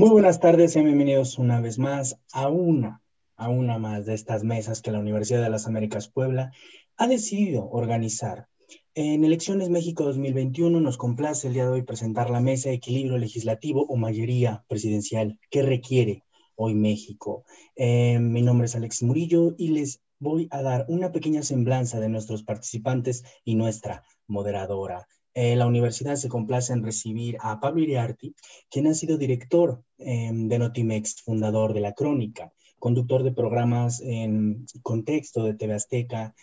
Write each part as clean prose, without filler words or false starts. Muy buenas tardes, sean bienvenidos una vez más a una más de estas mesas que la Universidad de las Américas Puebla ha decidido organizar. En Elecciones México 2021 nos complace el día de hoy presentar la mesa de equilibrio legislativo o mayoría presidencial que requiere hoy México. Mi nombre es Alex Murillo y les voy a dar una pequeña semblanza de nuestros participantes y nuestra moderadora. La universidad se complace en recibir a Pablo Hiriart, quien ha sido director de Notimex, fundador de La Crónica, conductor de programas en Contexto de TV Azteca,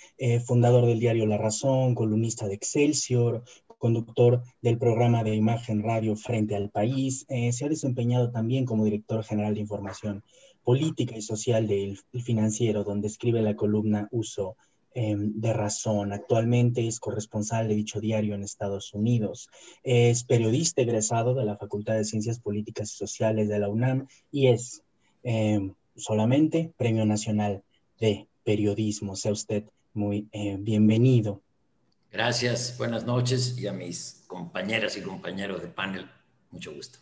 fundador del diario La Razón, columnista de Excelsior, conductor del programa de imagen radio Frente al País. Se ha desempeñado también como director general de Información Política y Social del Financiero, donde escribe la columna Uso de Razón. Actualmente es corresponsal de dicho diario en Estados Unidos. Es periodista egresado de la Facultad de Ciencias Políticas y Sociales de la UNAM y es solamente Premio Nacional de Periodismo. Sea usted muy bienvenido. Gracias, buenas noches, y a mis compañeras y compañeros de panel, mucho gusto.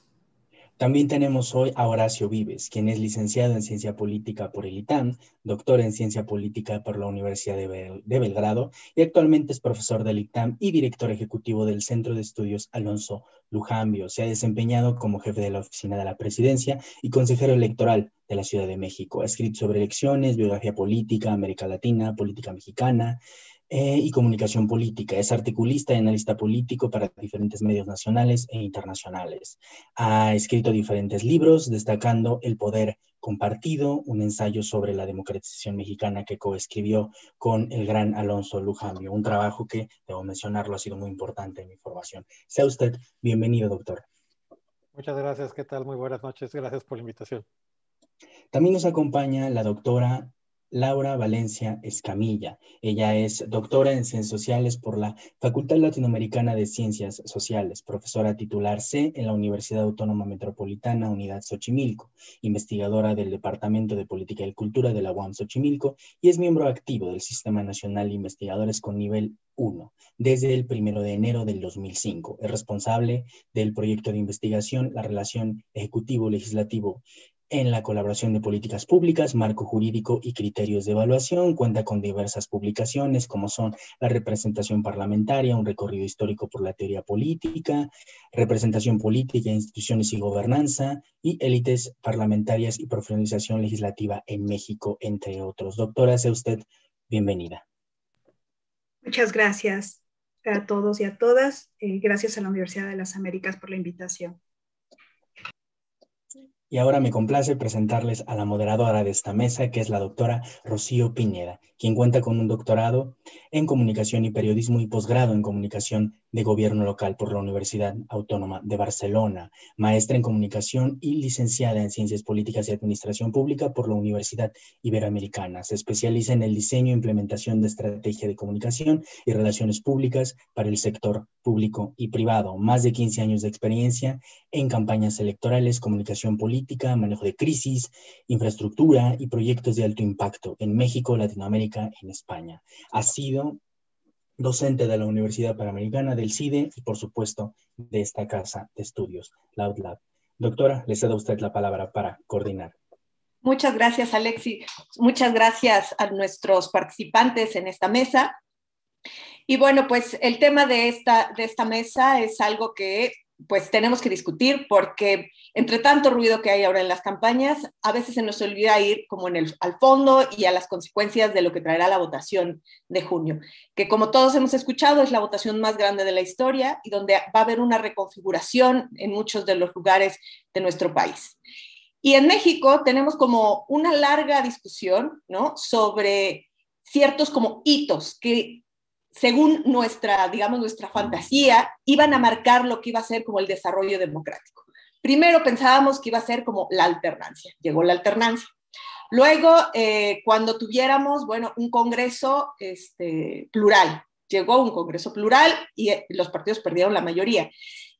También tenemos hoy a Horacio Vives, quien es licenciado en Ciencia Política por el ITAM, doctor en Ciencia Política por la Universidad de Belgrado y actualmente es profesor del ITAM y director ejecutivo del Centro de Estudios Alonso Lujambio. Se ha desempeñado como jefe de la Oficina de la Presidencia y consejero electoral de la Ciudad de México. Ha escrito sobre elecciones, biografía política, América Latina, política mexicana y comunicación política. Es articulista y analista político para diferentes medios nacionales e internacionales. Ha escrito diferentes libros, destacando El Poder Compartido, un ensayo sobre la democratización mexicana que coescribió con el gran Alonso Lujambio, un trabajo que, debo mencionarlo, ha sido muy importante en mi formación. Sea usted bienvenido, doctor. Muchas gracias. ¿Qué tal? Muy buenas noches. Gracias por la invitación. También nos acompaña la doctora Laura Valencia Escamilla. Ella es doctora en Ciencias Sociales por la Facultad Latinoamericana de Ciencias Sociales, profesora titular C en la Universidad Autónoma Metropolitana, Unidad Xochimilco, investigadora del Departamento de Política y Cultura de la UAM Xochimilco y es miembro activo del Sistema Nacional de Investigadores con nivel 1 desde el 1 de enero del 2005. Es responsable del proyecto de investigación La Relación Ejecutivo-Legislativo en la colaboración de políticas públicas, marco jurídico y criterios de evaluación. Cuenta con diversas publicaciones como son La Representación Parlamentaria, un recorrido histórico por la teoría política, Representación Política, Instituciones y Gobernanza, y Élites Parlamentarias y Profesionalización Legislativa en México, entre otros. Doctora, sea usted bienvenida. Muchas gracias a todos y a todas. Gracias a la Universidad de las Américas por la invitación. Y ahora me complace presentarles a la moderadora de esta mesa, que es la doctora Rocío Piñeda, quien cuenta con un doctorado en Comunicación y Periodismo y posgrado en Comunicación de Gobierno Local por la Universidad Autónoma de Barcelona, maestra en Comunicación y licenciada en Ciencias Políticas y Administración Pública por la Universidad Iberoamericana. Se especializa en el diseño e implementación de estrategia de comunicación y relaciones públicas para el sector público y privado. Más de 15 años de experiencia en campañas electorales, comunicación política, manejo de crisis, infraestructura y proyectos de alto impacto en México, Latinoamérica, en España. Ha sido docente de la Universidad Panamericana, del CIDE y, por supuesto, de esta casa de estudios, la UTLAB. Doctora, le cedo a usted la palabra para coordinar. Muchas gracias, Alexi. Muchas gracias a nuestros participantes en esta mesa. Y bueno, pues el tema de esta mesa es algo que pues tenemos que discutir, porque entre tanto ruido que hay ahora en las campañas, a veces se nos olvida ir como al fondo y a las consecuencias de lo que traerá la votación de junio, que como todos hemos escuchado es la votación más grande de la historia y donde va a haber una reconfiguración en muchos de los lugares de nuestro país. Y en México tenemos como una larga discusión, ¿no?, sobre ciertos como hitos que, según nuestra fantasía, iban a marcar lo que iba a ser como el desarrollo democrático. Primero pensábamos que iba a ser como la alternancia. Llegó la alternancia. Luego, cuando tuviéramos, bueno, un congreso plural. Llegó un congreso plural y los partidos perdieron la mayoría.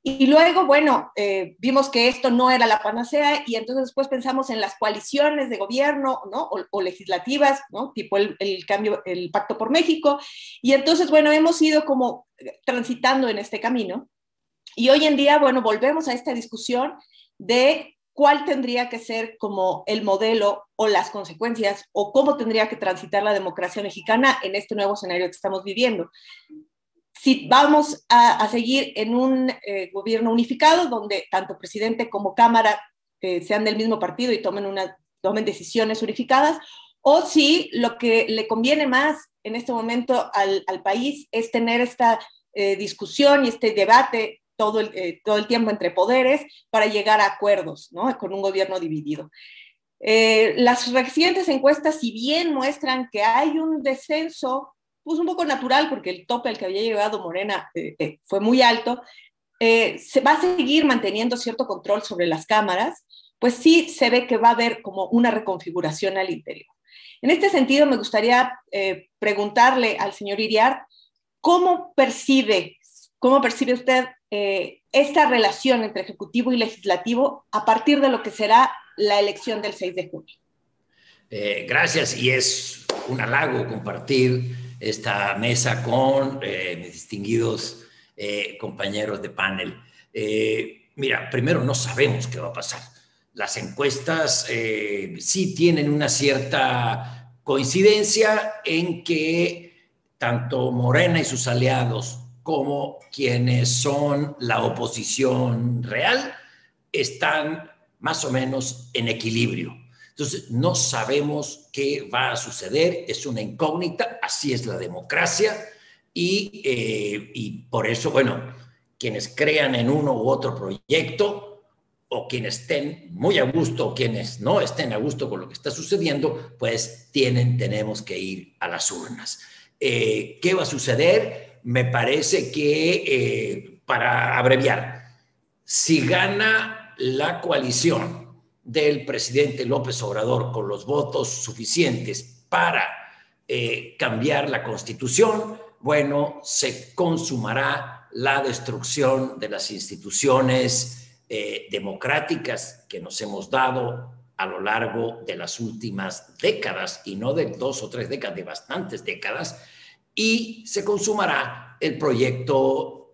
Y luego, bueno, vimos que esto no era la panacea y entonces después pensamos en las coaliciones de gobierno, ¿no?, o legislativas, ¿no?, tipo el Pacto por México. Y entonces, bueno, hemos ido como transitando en este camino. Y hoy en día, bueno, volvemos a esta discusión de cuál tendría que ser como el modelo o las consecuencias o cómo tendría que transitar la democracia mexicana en este nuevo escenario que estamos viviendo. Si vamos a seguir en un gobierno unificado donde tanto presidente como cámara sean del mismo partido y tomen decisiones unificadas, o si lo que le conviene más en este momento al país es tener esta discusión y este debate todo el tiempo entre poderes para llegar a acuerdos, ¿no?, con un gobierno dividido. Las recientes encuestas, si bien muestran que hay un descenso, pues un poco natural, porque el tope al que había llegado Morena fue muy alto, se va a seguir manteniendo cierto control sobre las cámaras, pues sí se ve que va a haber como una reconfiguración al interior. En este sentido, me gustaría preguntarle al señor Hiriart, ¿cómo percibe usted esta relación entre ejecutivo y legislativo a partir de lo que será la elección del 6 de junio? Gracias, y es un halago compartir esta mesa con mis distinguidos compañeros de panel. Mira, primero no sabemos qué va a pasar. Las encuestas sí tienen una cierta coincidencia en que tanto Morena y sus aliados como quienes son la oposición real están más o menos en equilibrio. Entonces, no sabemos qué va a suceder, es una incógnita, así es la democracia, y por eso, bueno, quienes crean en uno u otro proyecto, o quienes estén muy a gusto, o quienes no estén a gusto con lo que está sucediendo, pues tenemos que ir a las urnas. ¿Qué va a suceder? Me parece que, para abreviar, si gana la coalición del presidente López Obrador con los votos suficientes para cambiar la Constitución, bueno, se consumará la destrucción de las instituciones democráticas que nos hemos dado a lo largo de las últimas décadas, y no de 2 o 3 décadas, de bastantes décadas, y se consumará el proyecto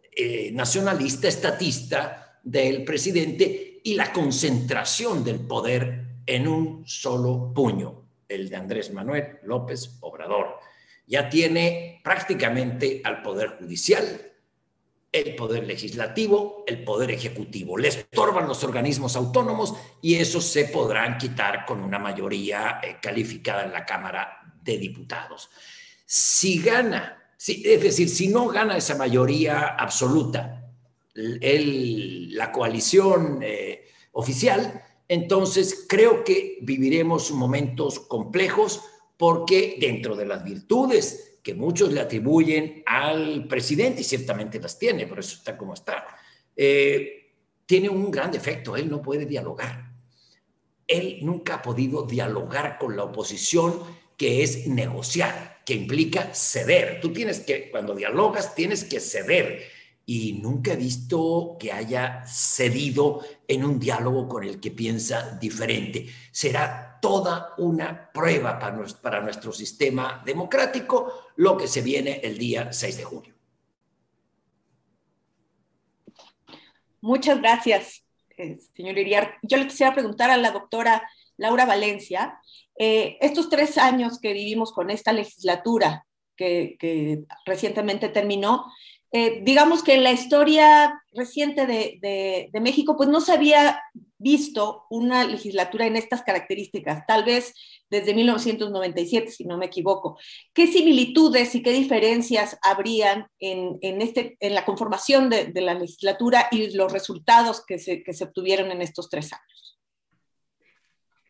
nacionalista estatista del presidente y la concentración del poder en un solo puño, el de Andrés Manuel López Obrador. Ya tiene prácticamente al Poder Judicial, el Poder Legislativo, el Poder Ejecutivo. Le estorban los organismos autónomos y esos se podrán quitar con una mayoría calificada en la Cámara de Diputados. Si gana, es decir, si no gana esa mayoría absoluta, la coalición oficial, entonces creo que viviremos momentos complejos, porque dentro de las virtudes que muchos le atribuyen al presidente, y ciertamente las tiene, por eso está como está, tiene un gran defecto: él no puede dialogar. Él nunca ha podido dialogar con la oposición, que es negociar, que implica ceder. Tú tienes que, cuando dialogas, tienes que ceder. Y nunca he visto que haya cedido en un diálogo con el que piensa diferente. Será toda una prueba para nuestro sistema democrático lo que se viene el día 6 de junio. Muchas gracias, señor Hiriart. Yo le quisiera preguntar a la doctora Laura Valencia, estos 3 años que vivimos con esta legislatura que recientemente terminó, digamos que en la historia reciente de México, pues no se había visto una legislatura en estas características, tal vez desde 1997, si no me equivoco. ¿Qué similitudes y qué diferencias habrían en la conformación de la legislatura y los resultados que se obtuvieron en estos 3 años?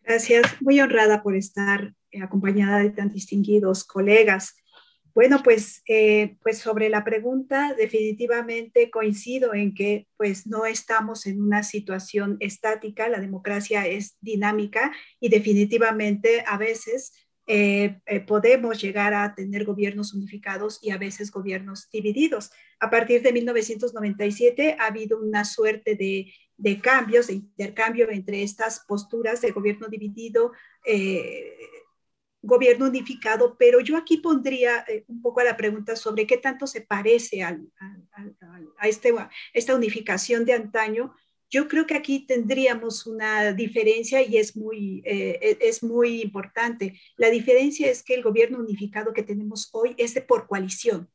Gracias. Muy honrada por estar acompañada de tan distinguidos colegas. Bueno, pues sobre la pregunta, definitivamente coincido en que pues no estamos en una situación estática, la democracia es dinámica y definitivamente a veces podemos llegar a tener gobiernos unificados y a veces gobiernos divididos. A partir de 1997 ha habido una suerte de cambios, de intercambio entre estas posturas de gobierno dividido, gobierno unificado, pero yo aquí pondría un poco a la pregunta sobre qué tanto se parece a esta unificación de antaño Yo creo que aquí tendríamos una diferencia y es muy importante. La diferencia es que el gobierno unificado que tenemos hoy es por coalición.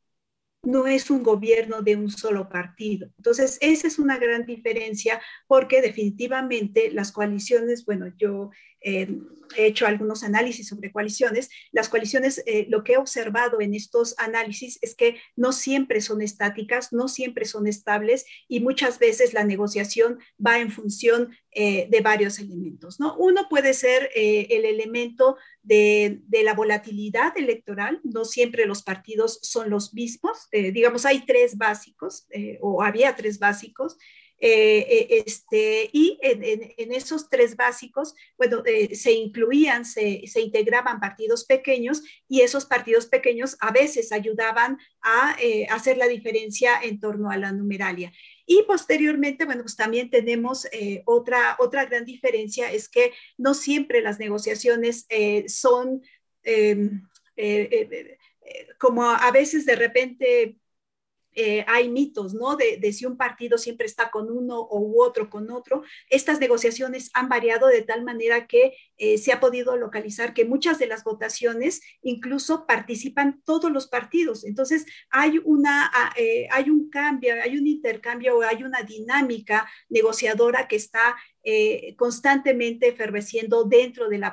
No es un gobierno de un solo partido. Entonces, esa es una gran diferencia porque definitivamente las coaliciones, bueno, yo he hecho algunos análisis sobre coaliciones. Las coaliciones, lo que he observado en estos análisis es que no siempre son estáticas, no siempre son estables y muchas veces la negociación va en función de varios elementos, ¿no? Uno puede ser el elemento de la volatilidad electoral. No siempre los partidos son los mismos. Digamos, hay tres básicos o había tres básicos. Y en esos tres básicos, bueno, se incluían, se integraban partidos pequeños y esos partidos pequeños a veces ayudaban a hacer la diferencia en torno a la numeralia. Y posteriormente, bueno, pues también tenemos otra gran diferencia es que no siempre las negociaciones son como a veces de repente... hay mitos, ¿no? De si un partido siempre está con uno u otro con otro. Estas negociaciones han variado de tal manera que se ha podido localizar que muchas de las votaciones incluso participan todos los partidos. Entonces hay un cambio, hay un intercambio, hay una dinámica negociadora que está constantemente eferveciendo dentro del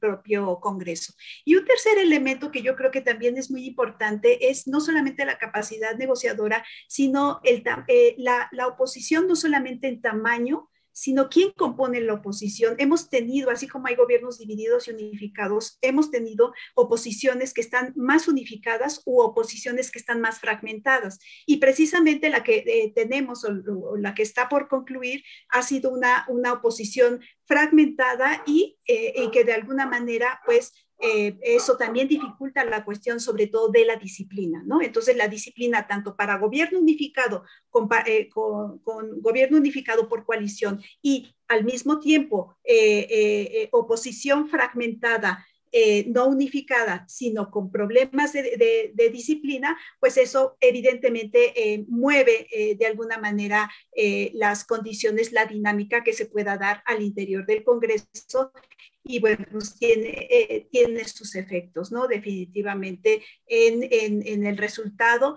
propio Congreso. Y un tercer elemento que yo creo que también es muy importante es no solamente la capacidad negociadora, sino la oposición, no solamente en tamaño, sino quién compone la oposición. Hemos tenido, así como hay gobiernos divididos y unificados, hemos tenido oposiciones que están más unificadas u oposiciones que están más fragmentadas. Y precisamente la que tenemos o la que está por concluir ha sido una oposición fragmentada y que de alguna manera, pues, eso también dificulta la cuestión sobre todo de la disciplina, ¿no? Entonces la disciplina tanto para gobierno unificado con gobierno unificado por coalición y al mismo tiempo oposición fragmentada, no unificada, sino con problemas de disciplina, pues eso evidentemente mueve de alguna manera las condiciones, la dinámica que se pueda dar al interior del Congreso y bueno, pues tiene sus efectos, ¿no? Definitivamente en el resultado,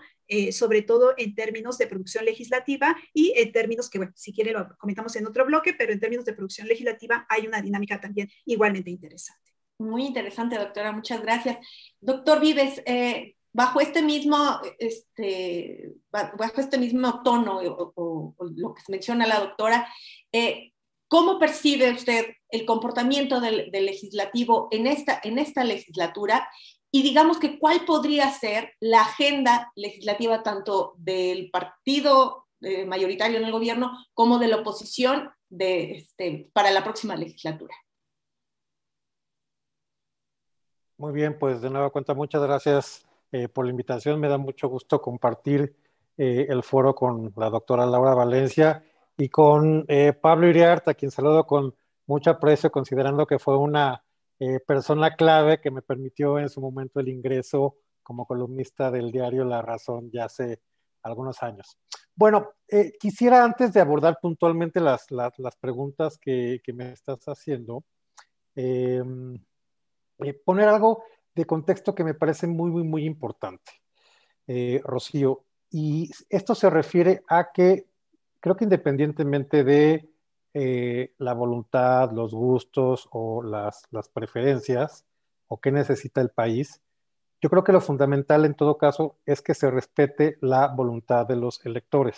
sobre todo en términos de producción legislativa y en términos que, bueno, si quiere lo comentamos en otro bloque, pero en términos de producción legislativa hay una dinámica también igualmente interesante. Muy interesante, doctora, muchas gracias. Doctor Vives, bajo este mismo tono o lo que menciona la doctora, ¿cómo percibe usted el comportamiento del legislativo en esta legislatura? Y digamos que ¿cuál podría ser la agenda legislativa tanto del partido mayoritario en el gobierno como de la oposición para la próxima legislatura? Muy bien, pues de nueva cuenta, muchas gracias por la invitación. Me da mucho gusto compartir el foro con la doctora Laura Valencia y con Pablo Hiriart, a quien saludo con mucho aprecio, considerando que fue una persona clave que me permitió en su momento el ingreso como columnista del diario La Razón ya hace algunos años. Bueno, quisiera antes de abordar puntualmente las preguntas que me estás haciendo, poner algo de contexto que me parece muy, muy, muy importante, Rocío. Y esto se refiere a que creo que independientemente de la voluntad, los gustos o las preferencias o qué necesita el país, yo creo que lo fundamental en todo caso es que se respete la voluntad de los electores.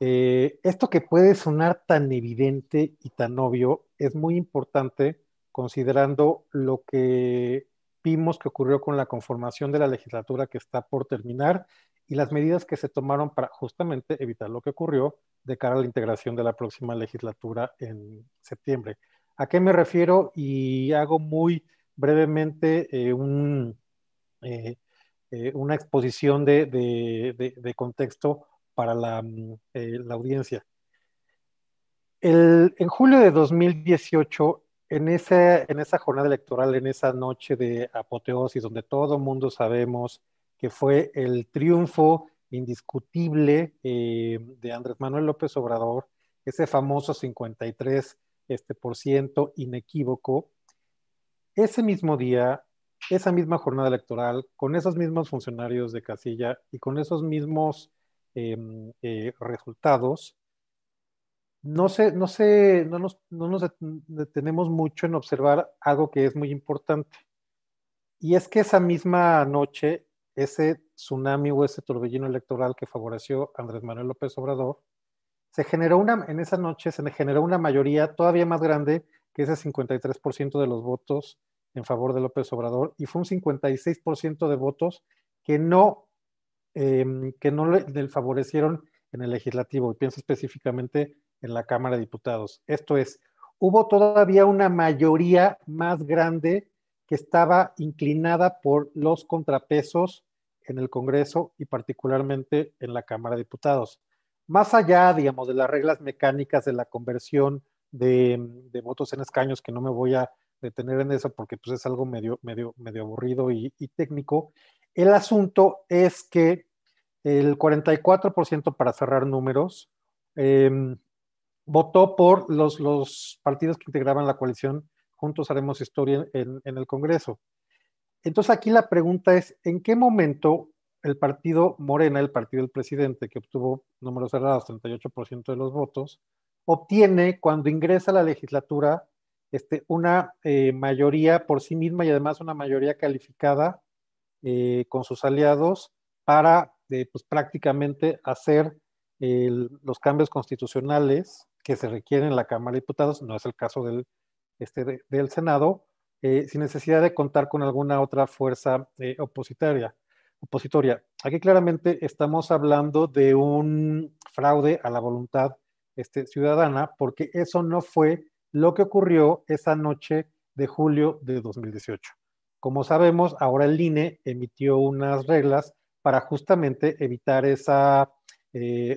Esto que puede sonar tan evidente y tan obvio es muy importante considerando lo que vimos que ocurrió con la conformación de la legislatura que está por terminar y las medidas que se tomaron para justamente evitar lo que ocurrió de cara a la integración de la próxima legislatura en septiembre. ¿A qué me refiero? Y hago muy brevemente una exposición de contexto para la audiencia. En julio de 2018, en esa jornada electoral, en esa noche de apoteosis, donde todo mundo sabemos que fue el triunfo indiscutible de Andrés Manuel López Obrador, ese famoso 53% inequívoco, ese mismo día, esa misma jornada electoral, con esos mismos funcionarios de casilla y con esos mismos resultados, no nos detenemos mucho en observar algo que es muy importante. Y es que esa misma noche, ese tsunami o ese torbellino electoral que favoreció a Andrés Manuel López Obrador, en esa noche se generó una mayoría todavía más grande que ese 53% de los votos en favor de López Obrador, y fue un 56% de votos que no le favorecieron en el legislativo, y pienso específicamente en la Cámara de Diputados. Esto es, hubo todavía una mayoría más grande que estaba inclinada por los contrapesos en el Congreso y particularmente en la Cámara de Diputados. Más allá, digamos, de las reglas mecánicas de la conversión de votos en escaños, que no me voy a detener en eso porque pues, es algo medio aburrido y técnico, el asunto es que el 44%, para cerrar números, votó por los partidos que integraban la coalición Juntos Haremos Historia en el Congreso. Entonces aquí la pregunta es, ¿en qué momento el partido Morena, el partido del presidente, que obtuvo números cerrados, 38% de los votos, obtiene cuando ingresa a la legislatura una mayoría por sí misma y además una mayoría calificada con sus aliados para pues, prácticamente hacer los cambios constitucionales que se requieren en la Cámara de Diputados? No es el caso del Senado, sin necesidad de contar con alguna otra fuerza opositoria. Aquí claramente estamos hablando de un fraude a la voluntad ciudadana, porque eso no fue lo que ocurrió esa noche de julio de 2018. Como sabemos, ahora el INE emitió unas reglas para justamente evitar esa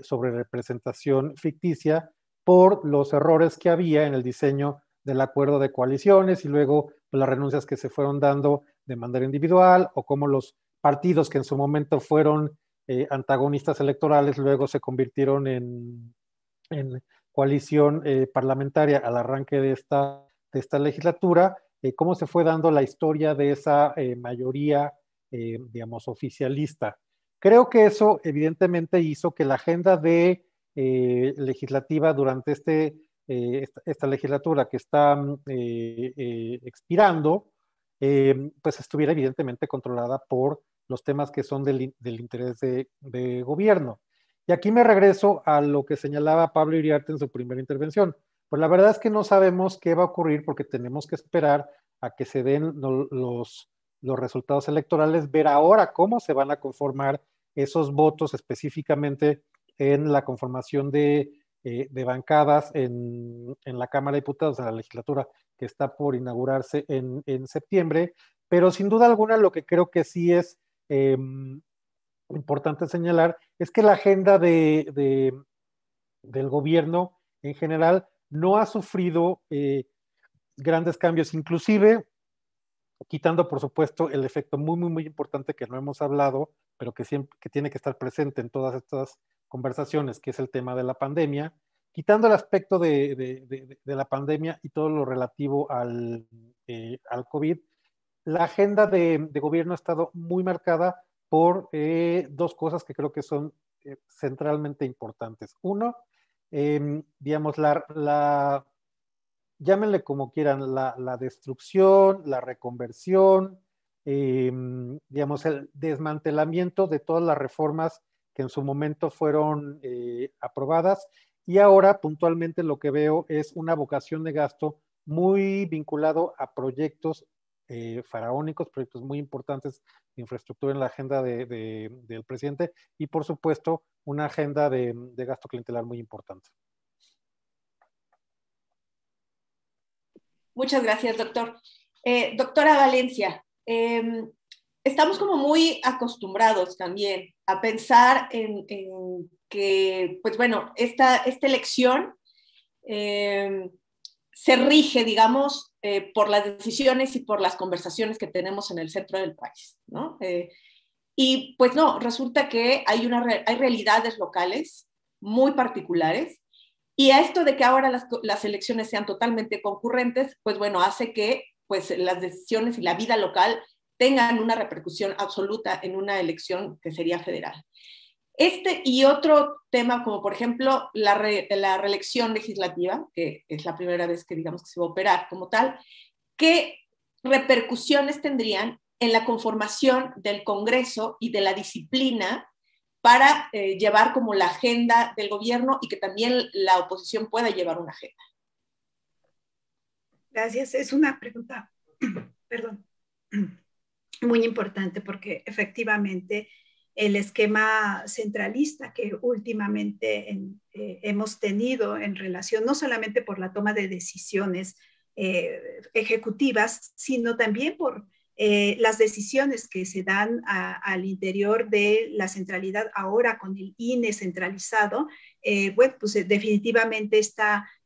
sobrerepresentación ficticia por los errores que había en el diseño del acuerdo de coaliciones y luego las renuncias que se fueron dando de manera individual, o cómo los partidos que en su momento fueron antagonistas electorales luego se convirtieron en coalición parlamentaria al arranque de esta legislatura, cómo se fue dando la historia de esa mayoría, digamos, oficialista. Creo que eso evidentemente hizo que la agenda de legislativa durante esta legislatura que está expirando, pues estuviera evidentemente controlada por los temas que son del interés de gobierno. Y aquí me regreso a lo que señalaba Pablo Hiriart en su primera intervención. Pues la verdad es que no sabemos qué va a ocurrir porque tenemos que esperar a que se den los resultados electorales, ver ahora cómo se van a conformar esos votos específicamente en la conformación de bancadas en la Cámara de Diputados, en la legislatura que está por inaugurarse en septiembre. Pero sin duda alguna lo que creo que sí es importante señalar es que la agenda del gobierno en general no ha sufrido grandes cambios, inclusive quitando por supuesto el efecto muy importante que no hemos hablado, pero que tiene que estar presente en todas estas conversaciones, que es el tema de la pandemia, quitando el aspecto de la pandemia y todo lo relativo al COVID. La agenda de gobierno ha estado muy marcada por dos cosas que creo que son centralmente importantes. Uno, digamos, llámenle como quieran, la destrucción, la reconversión, digamos, el desmantelamiento de todas las reformas que en su momento fueron aprobadas, y ahora puntualmente lo que veo es una vocación de gasto muy vinculado a proyectos faraónicos, proyectos muy importantes de infraestructura en la agenda del presidente, y por supuesto una agenda de gasto clientelar muy importante. Muchas gracias, doctor. Doctora Valencia, estamos como muy acostumbrados también a pensar en que, pues bueno, esta elección se rige, digamos, por las decisiones y por las conversaciones que tenemos en el centro del país, ¿no? Y pues no, resulta que hay realidades locales muy particulares, y a esto de que ahora las elecciones sean totalmente concurrentes, pues bueno, hace que pues las decisiones y la vida local tengan una repercusión absoluta en una elección que sería federal. Este y otro tema, como por ejemplo la reelección legislativa, que es la primera vez que digamos que se va a operar como tal, ¿qué repercusiones tendrían en la conformación del Congreso y de la disciplina para llevar como la agenda del gobierno y que también la oposición pueda llevar una agenda? Gracias. Es una pregunta, perdón, muy importante, porque efectivamente el esquema centralista que últimamente hemos tenido en relación, no solamente por la toma de decisiones ejecutivas, sino también por las decisiones que se dan al interior de la centralidad ahora con el INE centralizado, bueno, pues definitivamente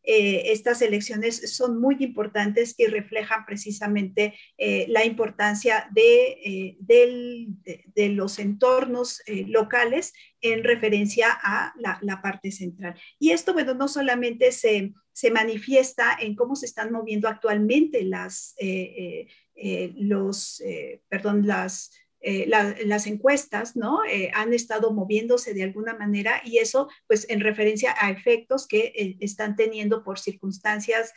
estas elecciones son muy importantes y reflejan precisamente la importancia de los entornos locales en referencia a la parte central. Y esto, bueno, no solamente se manifiesta en cómo se están moviendo actualmente las encuestas, ¿no? Han estado moviéndose de alguna manera, y eso pues en referencia a efectos que están teniendo por circunstancias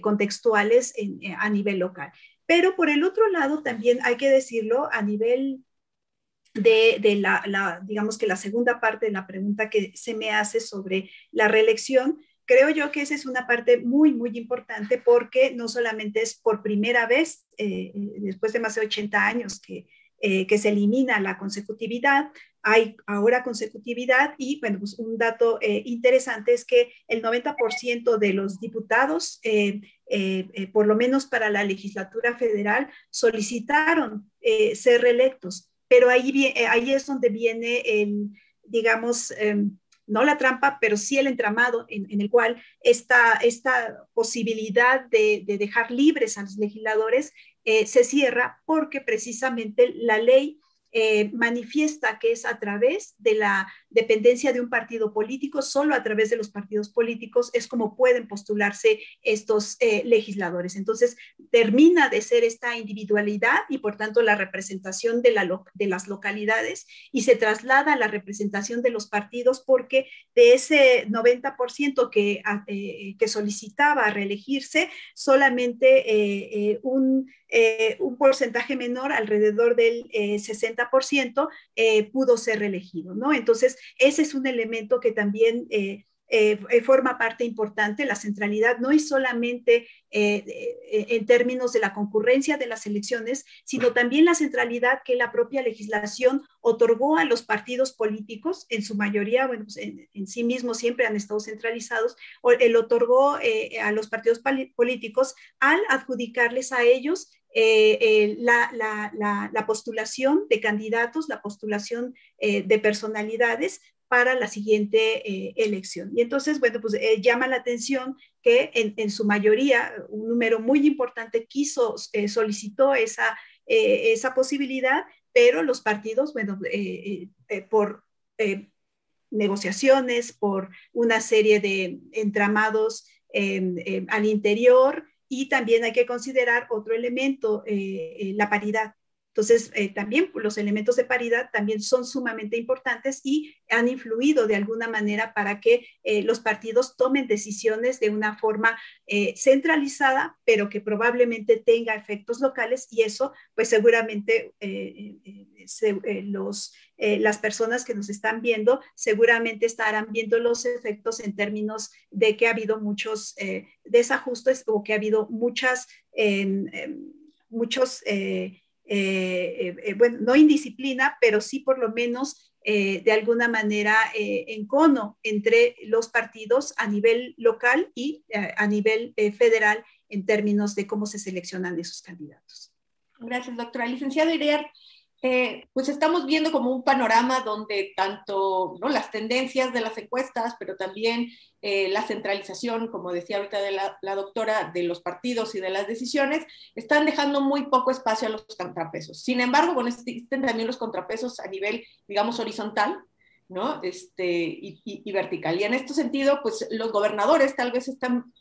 contextuales a nivel local. Pero por el otro lado también hay que decirlo a nivel de digamos que la segunda parte de la pregunta que se me hace sobre la reelección. Creo yo que esa es una parte muy, muy importante, porque no solamente es por primera vez, después de más de 80 años que se elimina la consecutividad, hay ahora consecutividad. Y bueno, pues un dato interesante es que el 90% de los diputados, por lo menos para la legislatura federal, solicitaron ser reelectos. Pero ahí es donde viene el, digamos, no la trampa, pero sí el entramado en el cual esta posibilidad de dejar libres a los legisladores se cierra, porque precisamente la ley manifiesta que es a través de la dependencia de un partido político. Solo a través de los partidos políticos es como pueden postularse estos legisladores. Entonces termina de ser esta individualidad y por tanto la representación de las localidades, y se traslada a la representación de los partidos, porque de ese 90% que solicitaba reelegirse, solamente un porcentaje menor, alrededor del 60%, pudo ser reelegido, ¿no? Entonces, ese es un elemento que también forma parte importante. La centralidad no es solamente en términos de la concurrencia de las elecciones, sino también la centralidad que la propia legislación otorgó a los partidos políticos, en su mayoría, bueno, pues en sí mismos siempre han estado centralizados, otorgó a los partidos políticos al adjudicarles a ellos la postulación de candidatos, la postulación de personalidades para la siguiente elección. Y entonces, bueno, pues llama la atención que en su mayoría, un número muy importante solicitó esa posibilidad, pero los partidos, bueno, por negociaciones, por una serie de entramados al interior. Y también hay que considerar otro elemento, la paridad. Entonces, también los elementos de paridad también son sumamente importantes y han influido de alguna manera para que los partidos tomen decisiones de una forma centralizada, pero que probablemente tenga efectos locales, y eso pues seguramente las personas que nos están viendo seguramente estarán viendo los efectos en términos de que ha habido muchos desajustes, o que ha habido bueno, no indisciplina, pero sí por lo menos de alguna manera encono entre los partidos a nivel local y a nivel federal en términos de cómo se seleccionan esos candidatos. Gracias, doctora. Licenciado Hiriart, pues estamos viendo como un panorama donde tanto, ¿no?, las tendencias de las encuestas, pero también la centralización, como decía ahorita la doctora, de los partidos y de las decisiones, están dejando muy poco espacio a los contrapesos. Sin embargo, bueno, existen también los contrapesos a nivel, digamos, horizontal, ¿no?, y vertical. Y en este sentido, pues los gobernadores tal vez están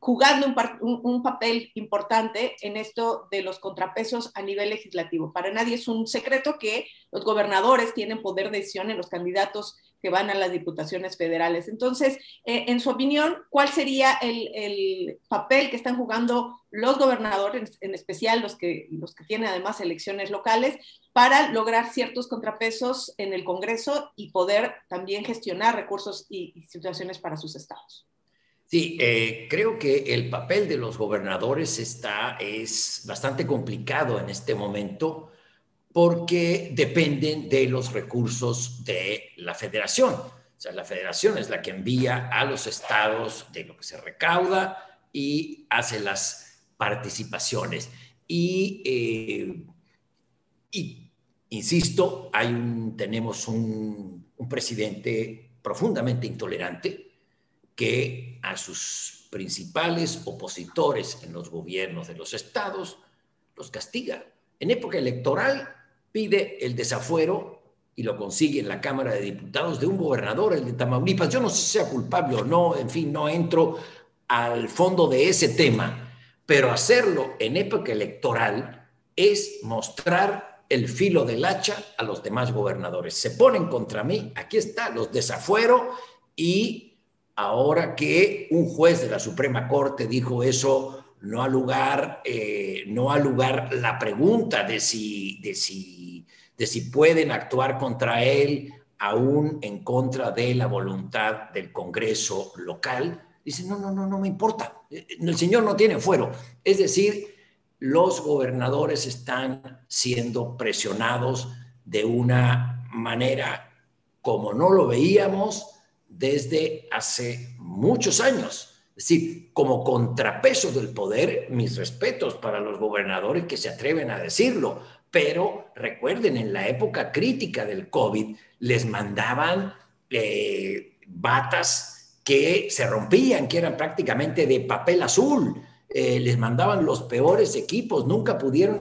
jugando un papel importante en esto de los contrapesos a nivel legislativo. Para nadie es un secreto que los gobernadores tienen poder de decisión en los candidatos que van a las diputaciones federales. Entonces, en su opinión, ¿cuál sería el papel que están jugando los gobernadores, en especial los que tienen además elecciones locales, para lograr ciertos contrapesos en el Congreso y poder también gestionar recursos y situaciones para sus estados? Sí, creo que el papel de los gobernadores es bastante complicado en este momento porque dependen de los recursos de la federación. O sea, la federación es la que envía a los estados de lo que se recauda y hace las participaciones. Y insisto, tenemos un presidente profundamente intolerante que a sus principales opositores en los gobiernos de los estados los castiga. En época electoral pide el desafuero y lo consigue en la Cámara de Diputados de un gobernador, el de Tamaulipas. Yo no sé si sea culpable o no, en fin, no entro al fondo de ese tema, pero hacerlo en época electoral es mostrar el filo del hacha a los demás gobernadores. Se ponen contra mí, aquí está, los desafuero y... Ahora que un juez de la Suprema Corte dijo eso, no ha lugar la pregunta de si pueden actuar contra él aún en contra de la voluntad del Congreso local. Dice, no me importa, el señor no tiene fuero. Es decir, los gobernadores están siendo presionados de una manera como no lo veíamos desde hace muchos años. Es decir, como contrapeso del poder, mis respetos para los gobernadores que se atreven a decirlo, pero recuerden, en la época crítica del COVID les mandaban batas que se rompían, que eran prácticamente de papel azul, les mandaban los peores equipos, nunca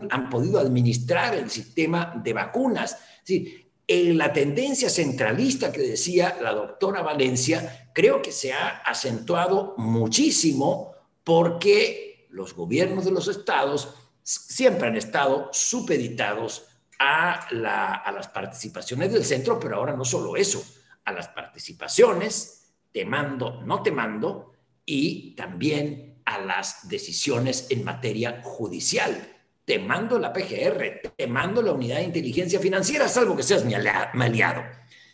han podido administrar el sistema de vacunas. Es decir, en la tendencia centralista que decía la doctora Valencia, creo que se ha acentuado muchísimo porque los gobiernos de los estados siempre han estado supeditados a las participaciones del centro, pero ahora no solo eso, a las participaciones, te mando, no te mando, y también a las decisiones en materia judicial. Te mando la PGR, te mando la Unidad de Inteligencia Financiera, salvo que seas mi aliado.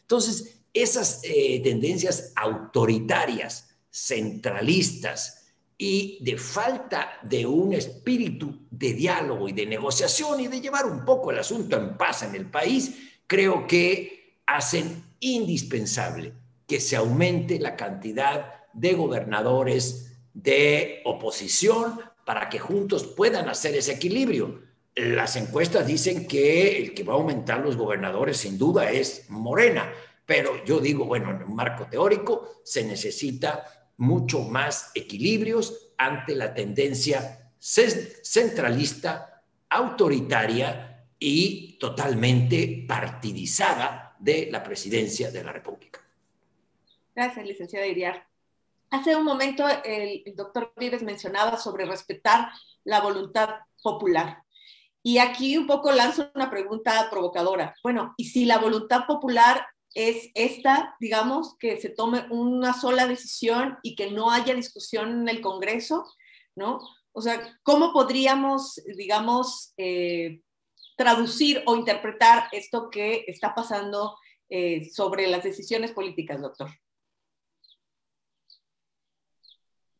Entonces, esas tendencias autoritarias, centralistas y de falta de un espíritu de diálogo y de negociación y de llevar un poco el asunto en paz en el país, creo que hacen indispensable que se aumente la cantidad de gobernadores de oposición para que juntos puedan hacer ese equilibrio. Las encuestas dicen que el que va a aumentar los gobernadores sin duda es Morena, pero yo digo, bueno, en un marco teórico se necesita mucho más equilibrios ante la tendencia centralista, autoritaria y totalmente partidizada de la presidencia de la República. Gracias, licenciada Hiriart. Hace un momento el doctor Vives mencionaba sobre respetar la voluntad popular. Y aquí un poco lanzo una pregunta provocadora. Bueno, ¿y si la voluntad popular es esta, digamos, que se tome una sola decisión y que no haya discusión en el Congreso, ¿no? O sea, ¿cómo podríamos, digamos, traducir o interpretar esto que está pasando sobre las decisiones políticas, doctor?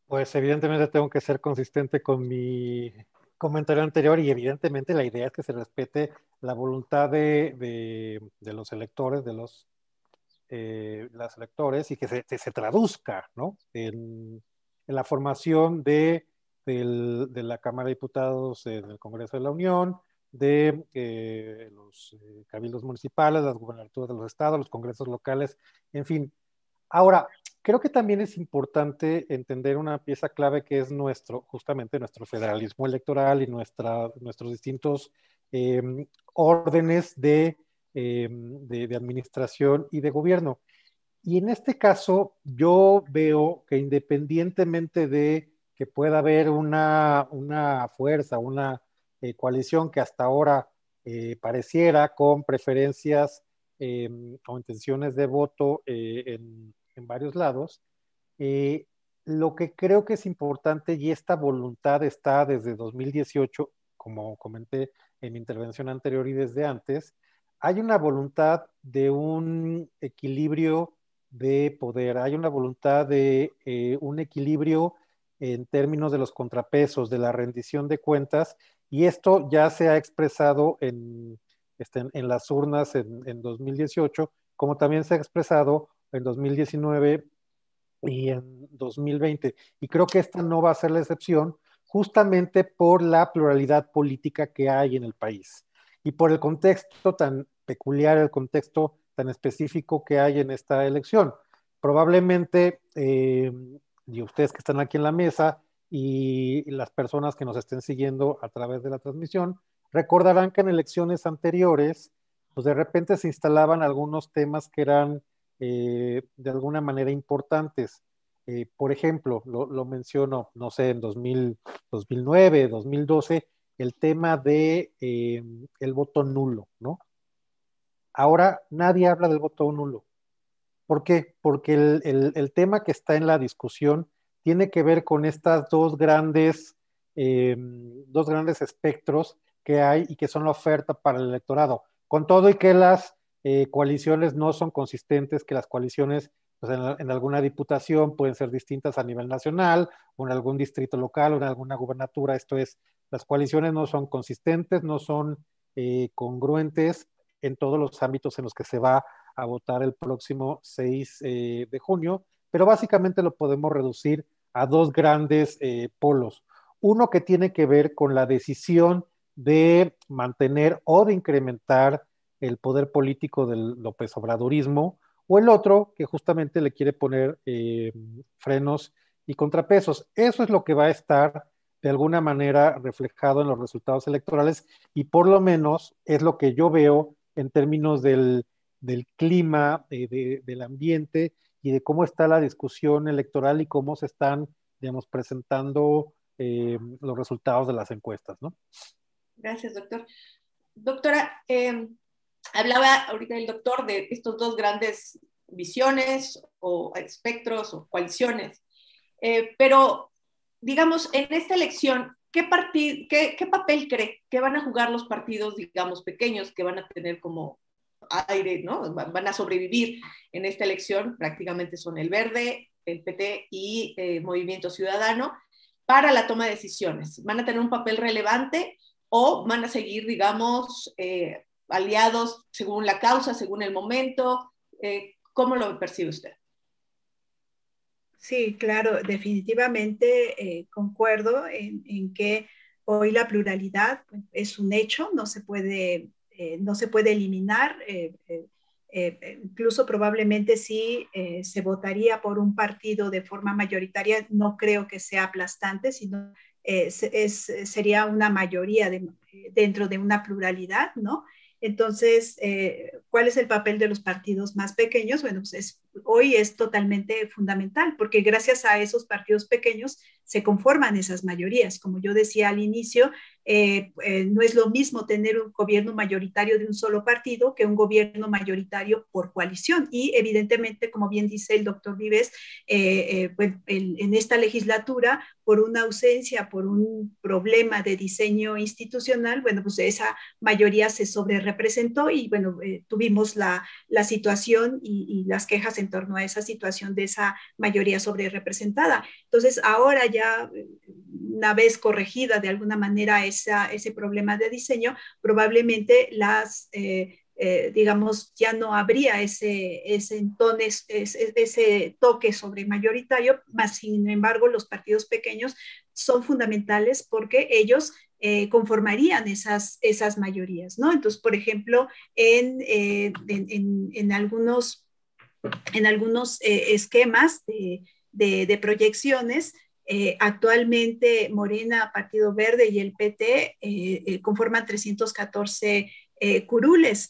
Pues evidentemente tengo que ser consistente con mi comentario anterior y evidentemente la idea es que se respete la voluntad de los electores, de las electores y que se traduzca, ¿no?, en la formación de la Cámara de Diputados, del Congreso de la Unión, de los cabildos municipales, las gubernaturas de los estados, los congresos locales, en fin. Ahora, creo que también es importante entender una pieza clave que es justamente nuestro federalismo electoral y nuestros distintos órdenes de administración y de gobierno. Y en este caso, yo veo que independientemente de que pueda haber una fuerza, una coalición que hasta ahora pareciera con preferencias o intenciones de voto en varios lados, lo que creo que es importante, y esta voluntad está desde 2018, como comenté en mi intervención anterior y desde antes, hay una voluntad de un equilibrio de poder, hay una voluntad de un equilibrio en términos de los contrapesos, de la rendición de cuentas, y esto ya se ha expresado en las urnas en 2018, como también se ha expresado en 2019 y en 2020. Y creo que esta no va a ser la excepción, justamente por la pluralidad política que hay en el país y por el contexto tan peculiar, el contexto tan específico que hay en esta elección. Probablemente, y ustedes que están aquí en la mesa y las personas que nos estén siguiendo a través de la transmisión, recordarán que en elecciones anteriores, pues de repente se instalaban algunos temas que eran de alguna manera importantes. Por ejemplo, lo menciono, no sé, en 2009, 2012, el tema de el voto nulo, ¿no? Ahora nadie habla del voto nulo. ¿Por qué? Porque el tema que está en la discusión tiene que ver con estas dos grandes espectros que hay y que son la oferta para el electorado. Con todo y que las coaliciones no son consistentes, que las coaliciones pues en alguna diputación pueden ser distintas a nivel nacional, o en algún distrito local, o en alguna gubernatura, esto es, las coaliciones no son consistentes, no son congruentes en todos los ámbitos en los que se va a votar el próximo 6 de junio, pero básicamente lo podemos reducir a dos grandes polos. Uno que tiene que ver con la decisión de mantener o de incrementar el poder político del López Obradorismo, o el otro que justamente le quiere poner frenos y contrapesos. Eso es lo que va a estar de alguna manera reflejado en los resultados electorales, y por lo menos es lo que yo veo en términos del clima, del ambiente, y de cómo está la discusión electoral y cómo se están, digamos, presentando los resultados de las encuestas, ¿no? Gracias, doctor. Doctora, hablaba ahorita el doctor de estos dos grandes visiones o espectros o coaliciones, pero digamos, en esta elección, ¿qué papel cree que van a jugar los partidos, digamos, pequeños que van a tener como aire, ¿no? Van a sobrevivir en esta elección, prácticamente son el Verde, el PT y Movimiento Ciudadano, para la toma de decisiones. ¿Van a tener un papel relevante o van a seguir, digamos, aliados según la causa, según el momento? ¿Cómo lo percibe usted? Sí, claro, definitivamente concuerdo en que hoy la pluralidad es un hecho, no se puede eliminar, incluso probablemente si se votaría por un partido de forma mayoritaria, no creo que sea aplastante, sino sería una mayoría dentro de una pluralidad, ¿no? Entonces, ¿cuál es el papel de los partidos más pequeños? Bueno, pues hoy es totalmente fundamental, porque gracias a esos partidos pequeños se conforman esas mayorías. Como yo decía al inicio, no es lo mismo tener un gobierno mayoritario de un solo partido que un gobierno mayoritario por coalición. Y evidentemente, como bien dice el doctor Vives, en esta legislatura, por una ausencia, por un problema de diseño institucional, bueno, pues esa mayoría se sobrerepresentó y bueno, tuvimos la situación y las quejas en torno a esa situación de esa mayoría sobrerepresentada. Entonces, ahora ya una vez corregida de alguna manera ese problema de diseño, probablemente digamos, ya no habría ese toque sobre mayoritario, mas sin embargo los partidos pequeños son fundamentales porque ellos conformarían esas mayorías, ¿no? Entonces, por ejemplo, en algunos esquemas de proyecciones, actualmente Morena, Partido Verde y el PT conforman 314 curules.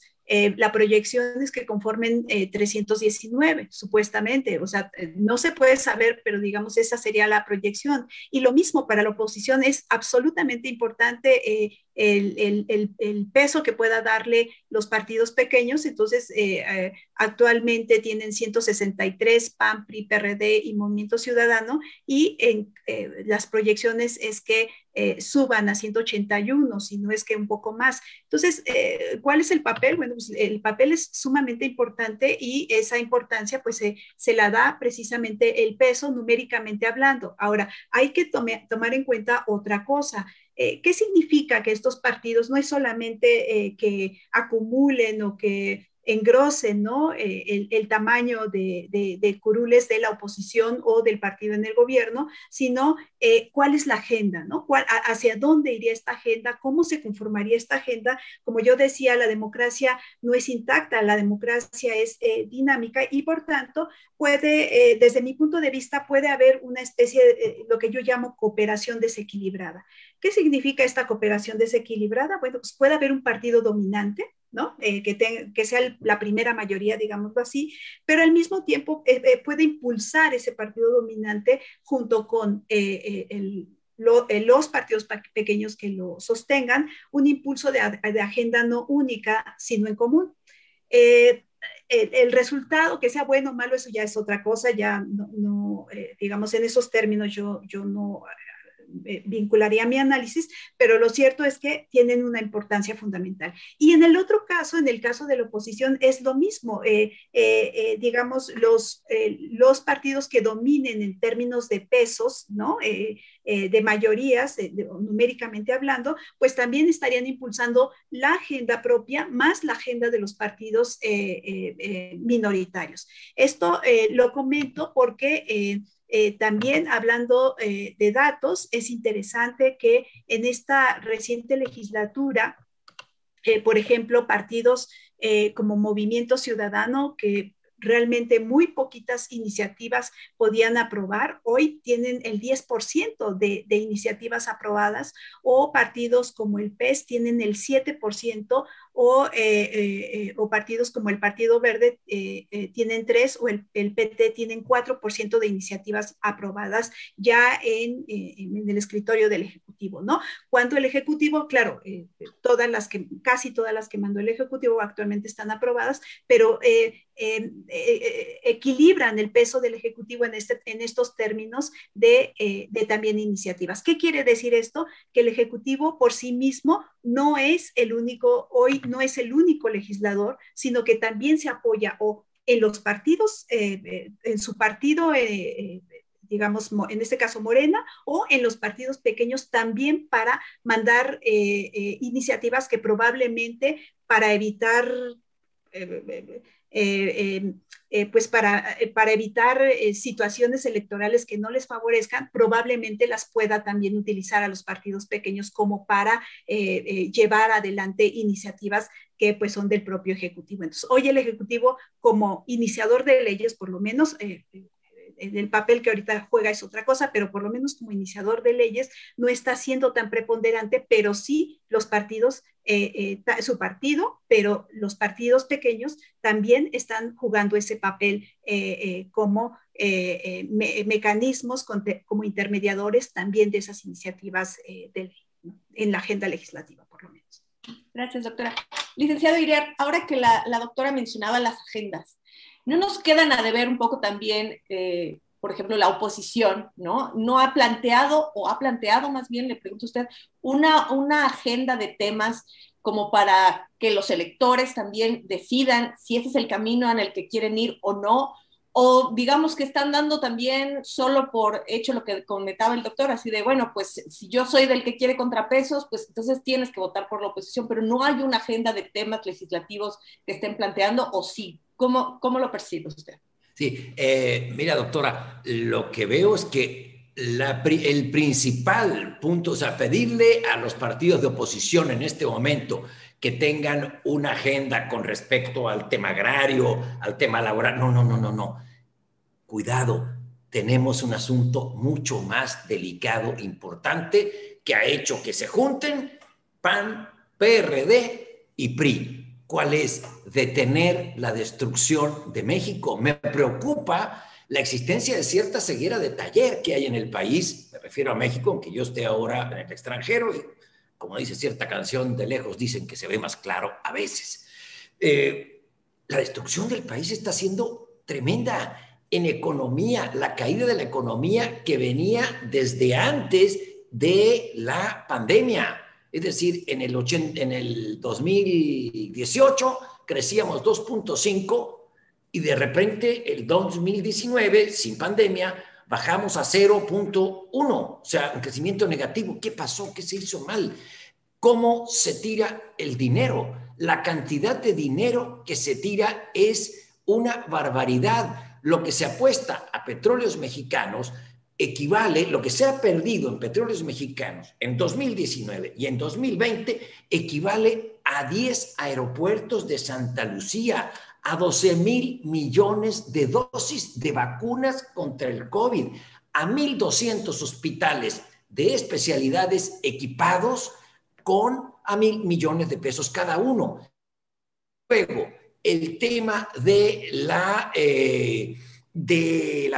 La proyección es que conformen 319, supuestamente. O sea, no se puede saber, pero digamos, esa sería la proyección. Y lo mismo para la oposición, es absolutamente importante el peso que pueda darle los partidos pequeños. Entonces, actualmente tienen 163, PAN, PRI, PRD y Movimiento Ciudadano, y las proyecciones es que suban a 181, si no es que un poco más. Entonces, ¿cuál es el papel? Bueno, pues el papel es sumamente importante, y esa importancia pues se la da precisamente el peso numéricamente hablando. Ahora, hay que tomar en cuenta otra cosa. ¿Qué significa que estos partidos no es solamente que acumulen o que engrosen, ¿no?, el tamaño de curules de la oposición o del partido en el gobierno, sino cuál es la agenda, ¿no? ¿Hacia dónde iría esta agenda? ¿Cómo se conformaría esta agenda? Como yo decía, la democracia no es intacta, la democracia es dinámica, y por tanto puede, desde mi punto de vista, puede haber una especie de lo que yo llamo cooperación desequilibrada. ¿Qué significa esta cooperación desequilibrada? Bueno, pues puede haber un partido dominante, ¿no? Que sea la primera mayoría, digámoslo así, pero al mismo tiempo puede impulsar ese partido dominante junto con los partidos pequeños que lo sostengan, un impulso de agenda no única, sino en común. El resultado, que sea bueno o malo, eso ya es otra cosa, ya no, digamos, en esos términos yo no vincularía mi análisis, pero lo cierto es que tienen una importancia fundamental. Y en el otro caso, en el caso de la oposición, es lo mismo. Digamos, los partidos que dominen en términos de pesos, ¿no?, de mayorías, numéricamente hablando, pues también estarían impulsando la agenda propia más la agenda de los partidos minoritarios. Esto lo comento porque también, hablando de datos, es interesante que en esta reciente legislatura, por ejemplo, partidos como Movimiento Ciudadano, que realmente muy poquitas iniciativas podían aprobar, hoy tienen el 10% de iniciativas aprobadas, o partidos como el PES tienen el 7%, o partidos como el Partido Verde tienen 3%, o el PT tienen 4% de iniciativas aprobadas ya en el escritorio del Ejecutivo, ¿no? Cuando el Ejecutivo, claro, casi todas las que mandó el Ejecutivo actualmente están aprobadas, pero equilibran el peso del Ejecutivo en estos términos de también iniciativas. ¿Qué quiere decir esto? Que el Ejecutivo por sí mismo hoy no es el único legislador, sino que también se apoya o en los partidos, en su partido, digamos, en este caso Morena, o en los partidos pequeños también para mandar iniciativas que probablemente para evitar pues para evitar situaciones electorales que no les favorezcan, probablemente las pueda también utilizar a los partidos pequeños como para llevar adelante iniciativas que pues son del propio Ejecutivo. Entonces, hoy el Ejecutivo, como iniciador de leyes, por lo menos, el papel que ahorita juega es otra cosa, pero por lo menos como iniciador de leyes no está siendo tan preponderante, pero sí los partidos, su partido, pero los partidos pequeños también están jugando ese papel como mecanismos, como intermediadores también de esas iniciativas de ley, ¿no?, en la agenda legislativa, por lo menos. Gracias, doctora. Licenciado Hiriart, ahora que la doctora mencionaba las agendas, ¿no nos quedan a deber un poco también, por ejemplo, la oposición, ¿no? ¿No ha planteado, o ha planteado más bien, le pregunto a usted, una agenda de temas como para que los electores también decidan si ese es el camino en el que quieren ir o no? o digamos que están dando también solo por hecho lo que comentaba el doctor, así de, bueno, pues si yo soy del que quiere contrapesos, pues entonces tienes que votar por la oposición, pero no hay una agenda de temas legislativos que estén planteando, o sí. ¿Cómo lo percibe usted? Sí, mira, doctora, lo que veo es que el principal punto, o sea, pedirle a los partidos de oposición en este momento que tengan una agenda con respecto al tema agrario, al tema laboral. No. Cuidado, tenemos un asunto mucho más delicado, importante, que ha hecho que se junten PAN, PRD y PRI. ¿Cuál es? Detener la destrucción de México. Me preocupa la existencia de cierta ceguera de taller que hay en el país. Me refiero a México, aunque yo esté ahora en el extranjero, y como dice cierta canción, de lejos dicen que se ve más claro a veces. La destrucción del país está siendo tremenda en economía, la caída de la economía que venía desde antes de la pandemia. Es decir, en el 2018 crecíamos 2.5 y de repente el 2019, sin pandemia, bajamos a 0.1, o sea, un crecimiento negativo. ¿Qué pasó? ¿Qué se hizo mal? ¿Cómo se tira el dinero? La cantidad de dinero que se tira es una barbaridad. Lo que se apuesta a Petróleos Mexicanos equivale, lo que se ha perdido en Petróleos Mexicanos en 2019 y en 2020 equivale a 10 aeropuertos de Santa Lucía, a 12,000 millones de dosis de vacunas contra el COVID, a 1,200 hospitales de especialidades equipados con a 1,000 millones de pesos cada uno. Luego, el tema de la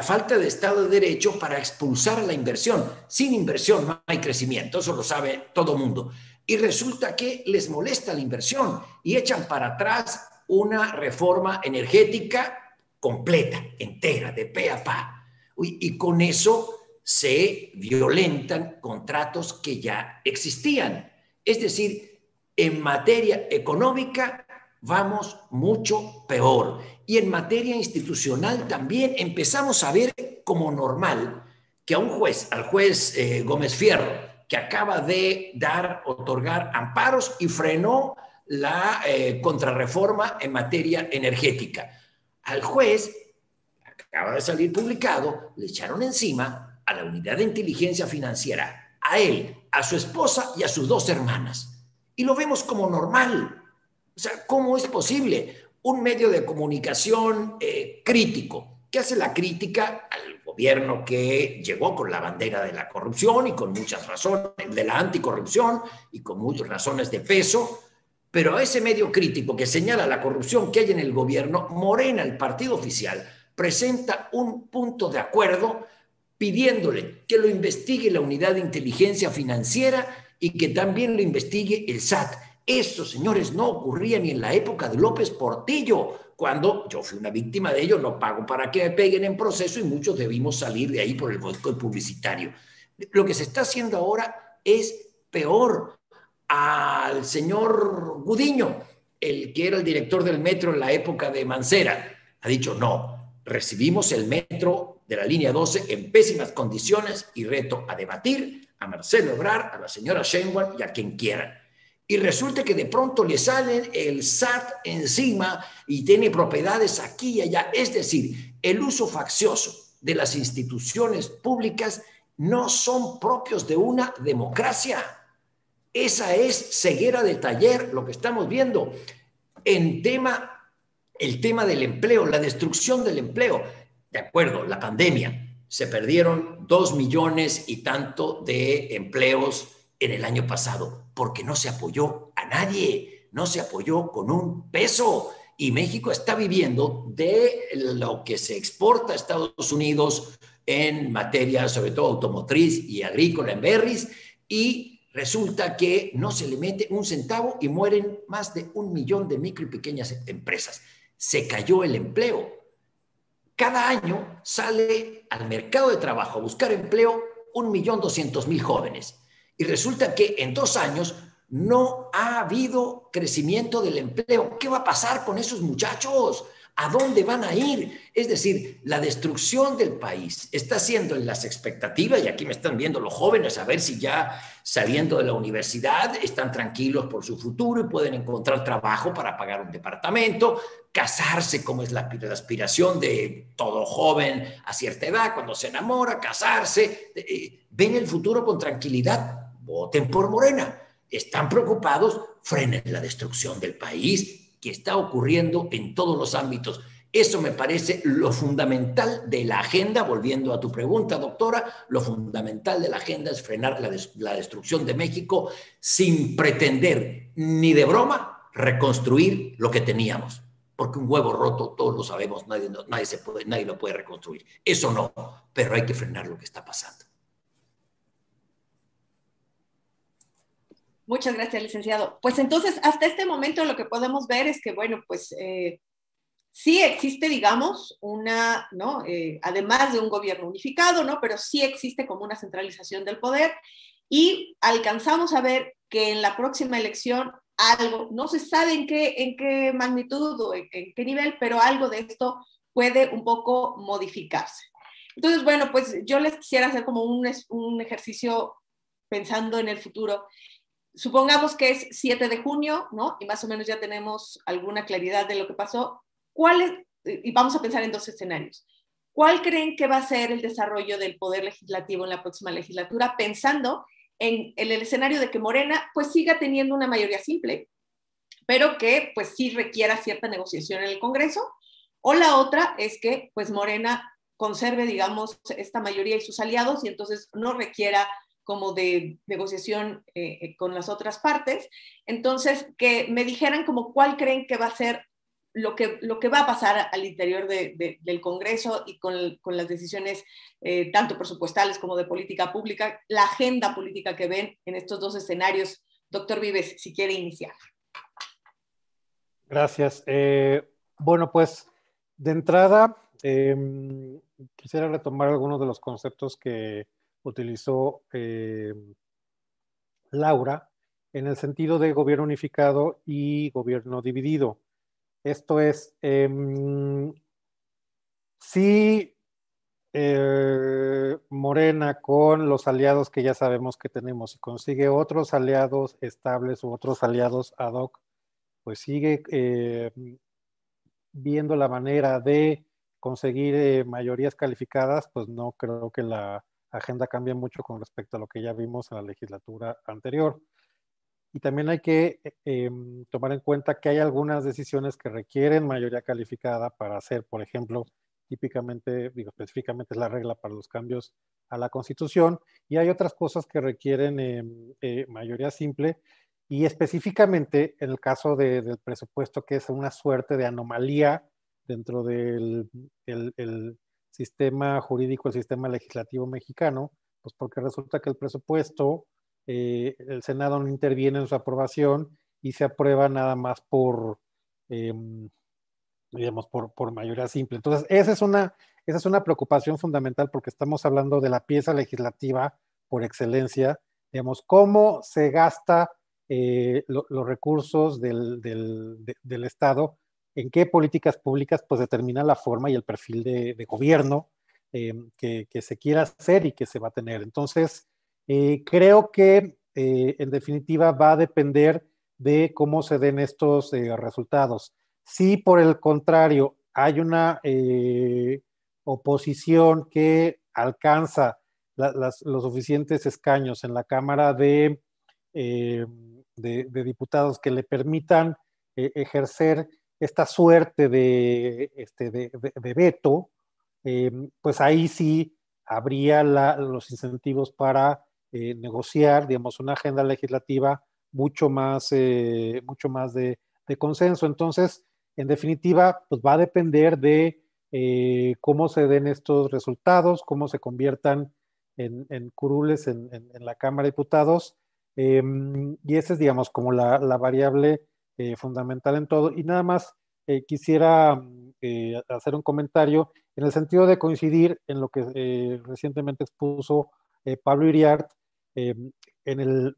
falta de Estado de Derecho para expulsar la inversión. Sin inversión no hay crecimiento, eso lo sabe todo mundo. Y resulta que les molesta la inversión y echan para atrás una reforma energética completa, entera, de pe a pa. Y con eso se violentan contratos que ya existían. Es decir, en materia económica vamos mucho peor. Y en materia institucional también empezamos a ver como normal que a un juez, al juez Gómez Fierro, que acaba de otorgar amparos y frenó la contrarreforma en materia energética. Al juez, acaba de salir publicado, le echaron encima a la Unidad de Inteligencia Financiera, a él, a su esposa y a sus dos hermanas. Y lo vemos como normal. O sea, ¿cómo es posible? Un medio de comunicación crítico, que hace la crítica al gobierno que llegó con la bandera de la corrupción y con muchas razones, de la anticorrupción y con muchas razones de peso. Pero a ese medio crítico que señala la corrupción que hay en el gobierno, Morena, el partido oficial, presenta un punto de acuerdo pidiéndole que lo investigue la Unidad de Inteligencia Financiera y que también lo investigue el SAT. Eso, señores, no ocurría ni en la época de López Portillo, cuando yo fui una víctima de ello, no pago para que me peguen en proceso y muchos debimos salir de ahí por el boicot publicitario. Lo que se está haciendo ahora es peor. Al señor Gudiño, el que era el director del metro en la época de Mancera, ha dicho no, recibimos el metro de la línea 12 en pésimas condiciones y reto a debatir a Marcelo Ebrard, a la señora Sheinbaum y a quien quieran. Y resulta que de pronto le sale el SAT encima y tiene propiedades aquí y allá. Es decir, el uso faccioso de las instituciones públicas no son propios de una democracia. Esa es ceguera de taller, lo que estamos viendo. El tema del empleo, la destrucción del empleo. De acuerdo, la pandemia. Se perdieron 2 millones y tanto de empleos en el año pasado porque no se apoyó a nadie, no se apoyó con un peso. Y México está viviendo de lo que se exporta a Estados Unidos en materia, sobre todo automotriz y agrícola, en berries, y resulta que no se le mete un centavo y mueren más de 1 millón de micro y pequeñas empresas. Se cayó el empleo. Cada año sale al mercado de trabajo a buscar empleo 1,200,000 jóvenes. Y resulta que en 2 años no ha habido crecimiento del empleo. ¿Qué va a pasar con esos muchachos? ¿A dónde van a ir? Es decir, la destrucción del país está siendo en las expectativas, y aquí me están viendo los jóvenes, a ver si ya saliendo de la universidad están tranquilos por su futuro y pueden encontrar trabajo para pagar un departamento, casarse, como es la aspiración de todo joven a cierta edad, cuando se enamora, casarse. Ven el futuro con tranquilidad, voten por Morena. Están preocupados, frenen la destrucción del país, que está ocurriendo en todos los ámbitos. Eso me parece lo fundamental de la agenda. Volviendo a tu pregunta, doctora, lo fundamental de la agenda es frenar la destrucción de México sin pretender, ni de broma, reconstruir lo que teníamos. Porque un huevo roto, todos lo sabemos, nadie lo puede reconstruir. Eso no, pero hay que frenar lo que está pasando. Muchas gracias, licenciado. Pues entonces, hasta este momento lo que podemos ver es que, bueno, pues sí existe, digamos, una, ¿no? Además de un gobierno unificado, ¿no? Pero sí existe como una centralización del poder, y alcanzamos a ver que en la próxima elección algo, no se sabe en qué magnitud o en qué nivel, pero algo de esto puede un poco modificarse. Entonces, bueno, pues yo les quisiera hacer como un ejercicio pensando en el futuro. Supongamos que es 7 de junio, ¿no? Y más o menos ya tenemos alguna claridad de lo que pasó. Y vamos a pensar en dos escenarios. ¿Cuál creen que va a ser el desarrollo del poder legislativo en la próxima legislatura? Pensando en el escenario de que Morena pues siga teniendo una mayoría simple, pero que pues sí requiera cierta negociación en el Congreso. O la otra es que pues Morena conserve, digamos, esta mayoría y sus aliados, y entonces no requiera como de negociación con las otras partes. Entonces, que me dijeran como cuál creen que va a ser lo que va a pasar al interior del Congreso y con las decisiones tanto presupuestales como de política pública, la agenda política que ven en estos dos escenarios. Doctor Vives, si quiere iniciar. Gracias. Bueno, pues de entrada quisiera retomar algunos de los conceptos que utilizó Laura en el sentido de gobierno unificado y gobierno dividido. Esto es, si Morena, con los aliados que ya sabemos que tenemos, si consigue otros aliados estables u otros aliados ad hoc, pues sigue viendo la manera de conseguir mayorías calificadas, pues no creo que la agenda cambia mucho con respecto a lo que ya vimos en la legislatura anterior. Y también hay que tomar en cuenta que hay algunas decisiones que requieren mayoría calificada para hacer, por ejemplo, típicamente, digo, específicamente es la regla para los cambios a la Constitución, y hay otras cosas que requieren mayoría simple, y específicamente en el caso del presupuesto, que es una suerte de anomalía dentro del sistema jurídico, el sistema legislativo mexicano, pues porque resulta que el presupuesto, el Senado no interviene en su aprobación y se aprueba nada más por mayoría simple. Entonces, esa es una preocupación fundamental, porque estamos hablando de la pieza legislativa por excelencia, digamos, cómo se gasta los recursos del Estado. En qué políticas públicas pues determina la forma y el perfil de gobierno que se quiera hacer y que se va a tener. Entonces, creo que en definitiva va a depender de cómo se den estos resultados. Si por el contrario hay una oposición que alcanza los suficientes escaños en la Cámara de Diputados que le permitan ejercer esta suerte de veto, pues ahí sí habría los incentivos para negociar, digamos, una agenda legislativa mucho más de consenso. Entonces, en definitiva, pues va a depender de cómo se den estos resultados, cómo se conviertan en curules en la Cámara de Diputados, y esa es, digamos, como la variable fundamental en todo. Y nada más quisiera hacer un comentario en el sentido de coincidir en lo que recientemente expuso Pablo Hiriart, en el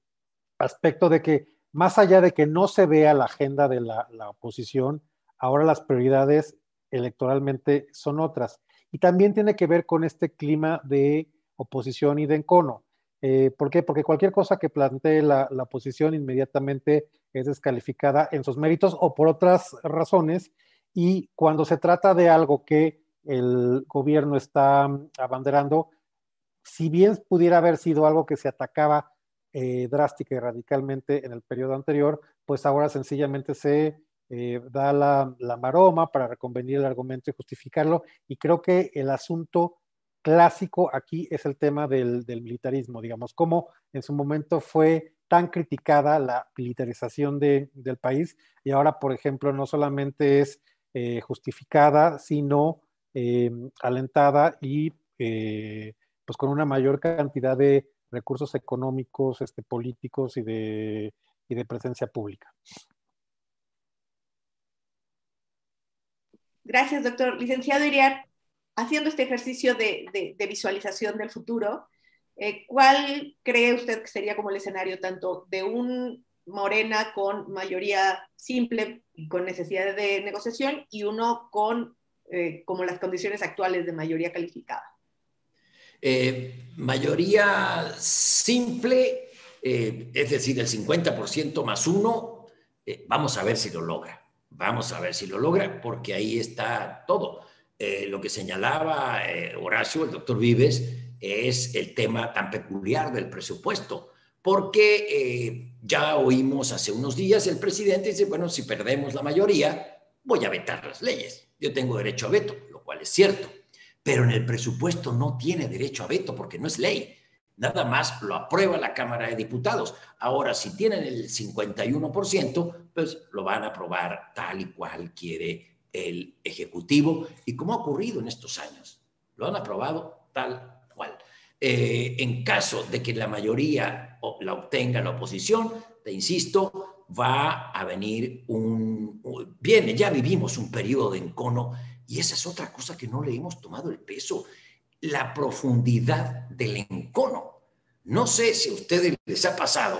aspecto de que más allá de que no se vea la agenda de la oposición, ahora las prioridades electoralmente son otras. Y también tiene que ver con este clima de oposición y de encono. ¿Por qué? Porque cualquier cosa que plantee la oposición inmediatamente es descalificada en sus méritos o por otras razones, y cuando se trata de algo que el gobierno está abanderando, si bien pudiera haber sido algo que se atacaba drástica y radicalmente en el periodo anterior, pues ahora sencillamente se da la maroma para reconvenir el argumento y justificarlo, y creo que el asunto clásico aquí es el tema del militarismo, digamos, como en su momento fue tan criticada la militarización del país, y ahora, por ejemplo, no solamente es justificada, sino alentada y pues con una mayor cantidad de recursos económicos, políticos y de presencia pública. Gracias, doctor. Licenciado Hiriart, haciendo este ejercicio de visualización del futuro, ¿cuál cree usted que sería como el escenario tanto de un Morena con mayoría simple y con necesidad de negociación y uno con como las condiciones actuales de mayoría calificada? Mayoría simple, es decir, el 50% más uno, vamos a ver si lo logra. Vamos a ver si lo logra, porque ahí está todo. Lo que señalaba Horacio, el doctor Vives, es el tema tan peculiar del presupuesto, porque ya oímos hace unos días el presidente dice, bueno, si perdemos la mayoría, voy a vetar las leyes. Yo tengo derecho a veto, lo cual es cierto, pero en el presupuesto no tiene derecho a veto porque no es ley. Nada más lo aprueba la Cámara de Diputados. Ahora, si tienen el 51%, pues lo van a aprobar tal y cual quiere el Ejecutivo, y como ha ocurrido en estos años, lo han aprobado tal cual. En caso de que la mayoría la obtenga la oposición, te insisto, va a venir ya vivimos un periodo de encono, y esa es otra cosa que no le hemos tomado el peso, la profundidad del encono. No sé si a ustedes les ha pasado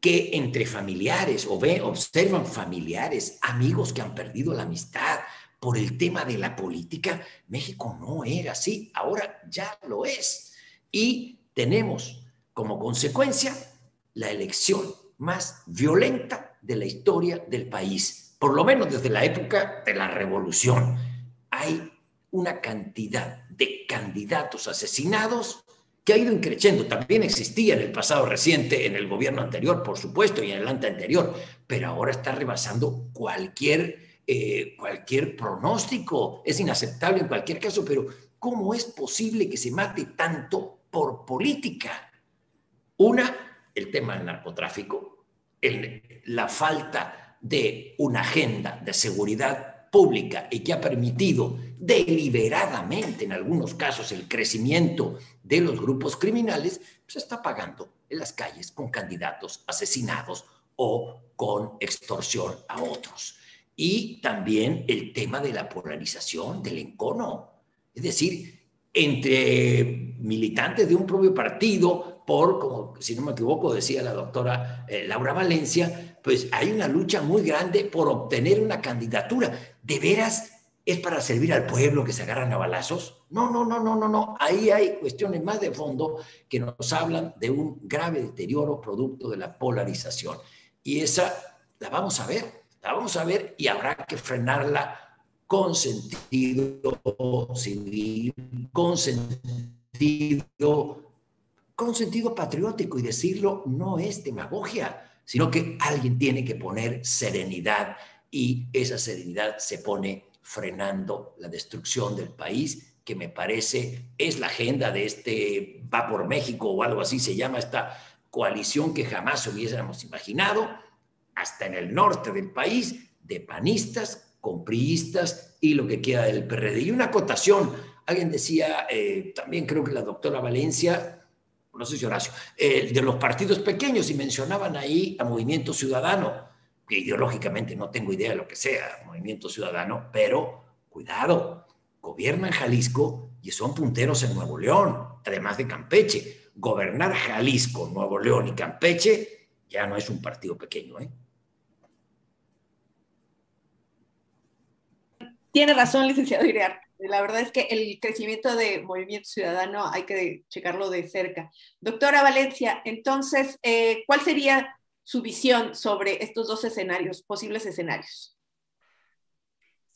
que entre familiares observan familiares, amigos que han perdido la amistad por el tema de la política. México no era así, ahora ya lo es. Y tenemos como consecuencia la elección más violenta de la historia del país, por lo menos desde la época de la Revolución. Hay una cantidad de candidatos asesinados que ha ido creciendo. También existía en el pasado reciente, en el gobierno anterior, por supuesto, y en el anterior, pero ahora está rebasando cualquier pronóstico. Es inaceptable en cualquier caso, pero ¿cómo es posible que se mate tanto por política? El tema del narcotráfico, la falta de una agenda de seguridad pública y que ha permitido deliberadamente, en algunos casos, el crecimiento de los grupos criminales, pues está pagando en las calles con candidatos asesinados o con extorsión a otros. Y también el tema de la polarización, del encono, es decir, entre militantes de un propio partido, como si no me equivoco decía la doctora Laura Valencia, pues hay una lucha muy grande por obtener una candidatura. De veras, ¿es para servir al pueblo que se agarran a balazos? No. Ahí hay cuestiones más de fondo que nos hablan de un grave deterioro producto de la polarización. Y esa la vamos a ver y habrá que frenarla con sentido civil, con sentido patriótico, y decirlo no es demagogia, sino que alguien tiene que poner serenidad, y esa serenidad se pone frenando la destrucción del país, que me parece es la agenda de este Va por México o algo así se llama esta coalición que jamás hubiésemos imaginado, hasta en el norte del país, de panistas con priistas y lo que queda del PRD. Y una acotación, alguien decía, también creo que la doctora Valencia, no sé si Horacio, de los partidos pequeños, y mencionaban ahí a Movimiento Ciudadano, que ideológicamente no tengo idea de lo que sea Movimiento Ciudadano, pero cuidado, gobiernan Jalisco y son punteros en Nuevo León, además de Campeche. Gobernar Jalisco, Nuevo León y Campeche ya no es un partido pequeño, ¿eh? Tiene razón, licenciado Hiriart. La verdad es que el crecimiento de Movimiento Ciudadano hay que checarlo de cerca. Doctora Valencia, entonces, ¿cuál sería su visión sobre estos dos escenarios, posibles escenarios?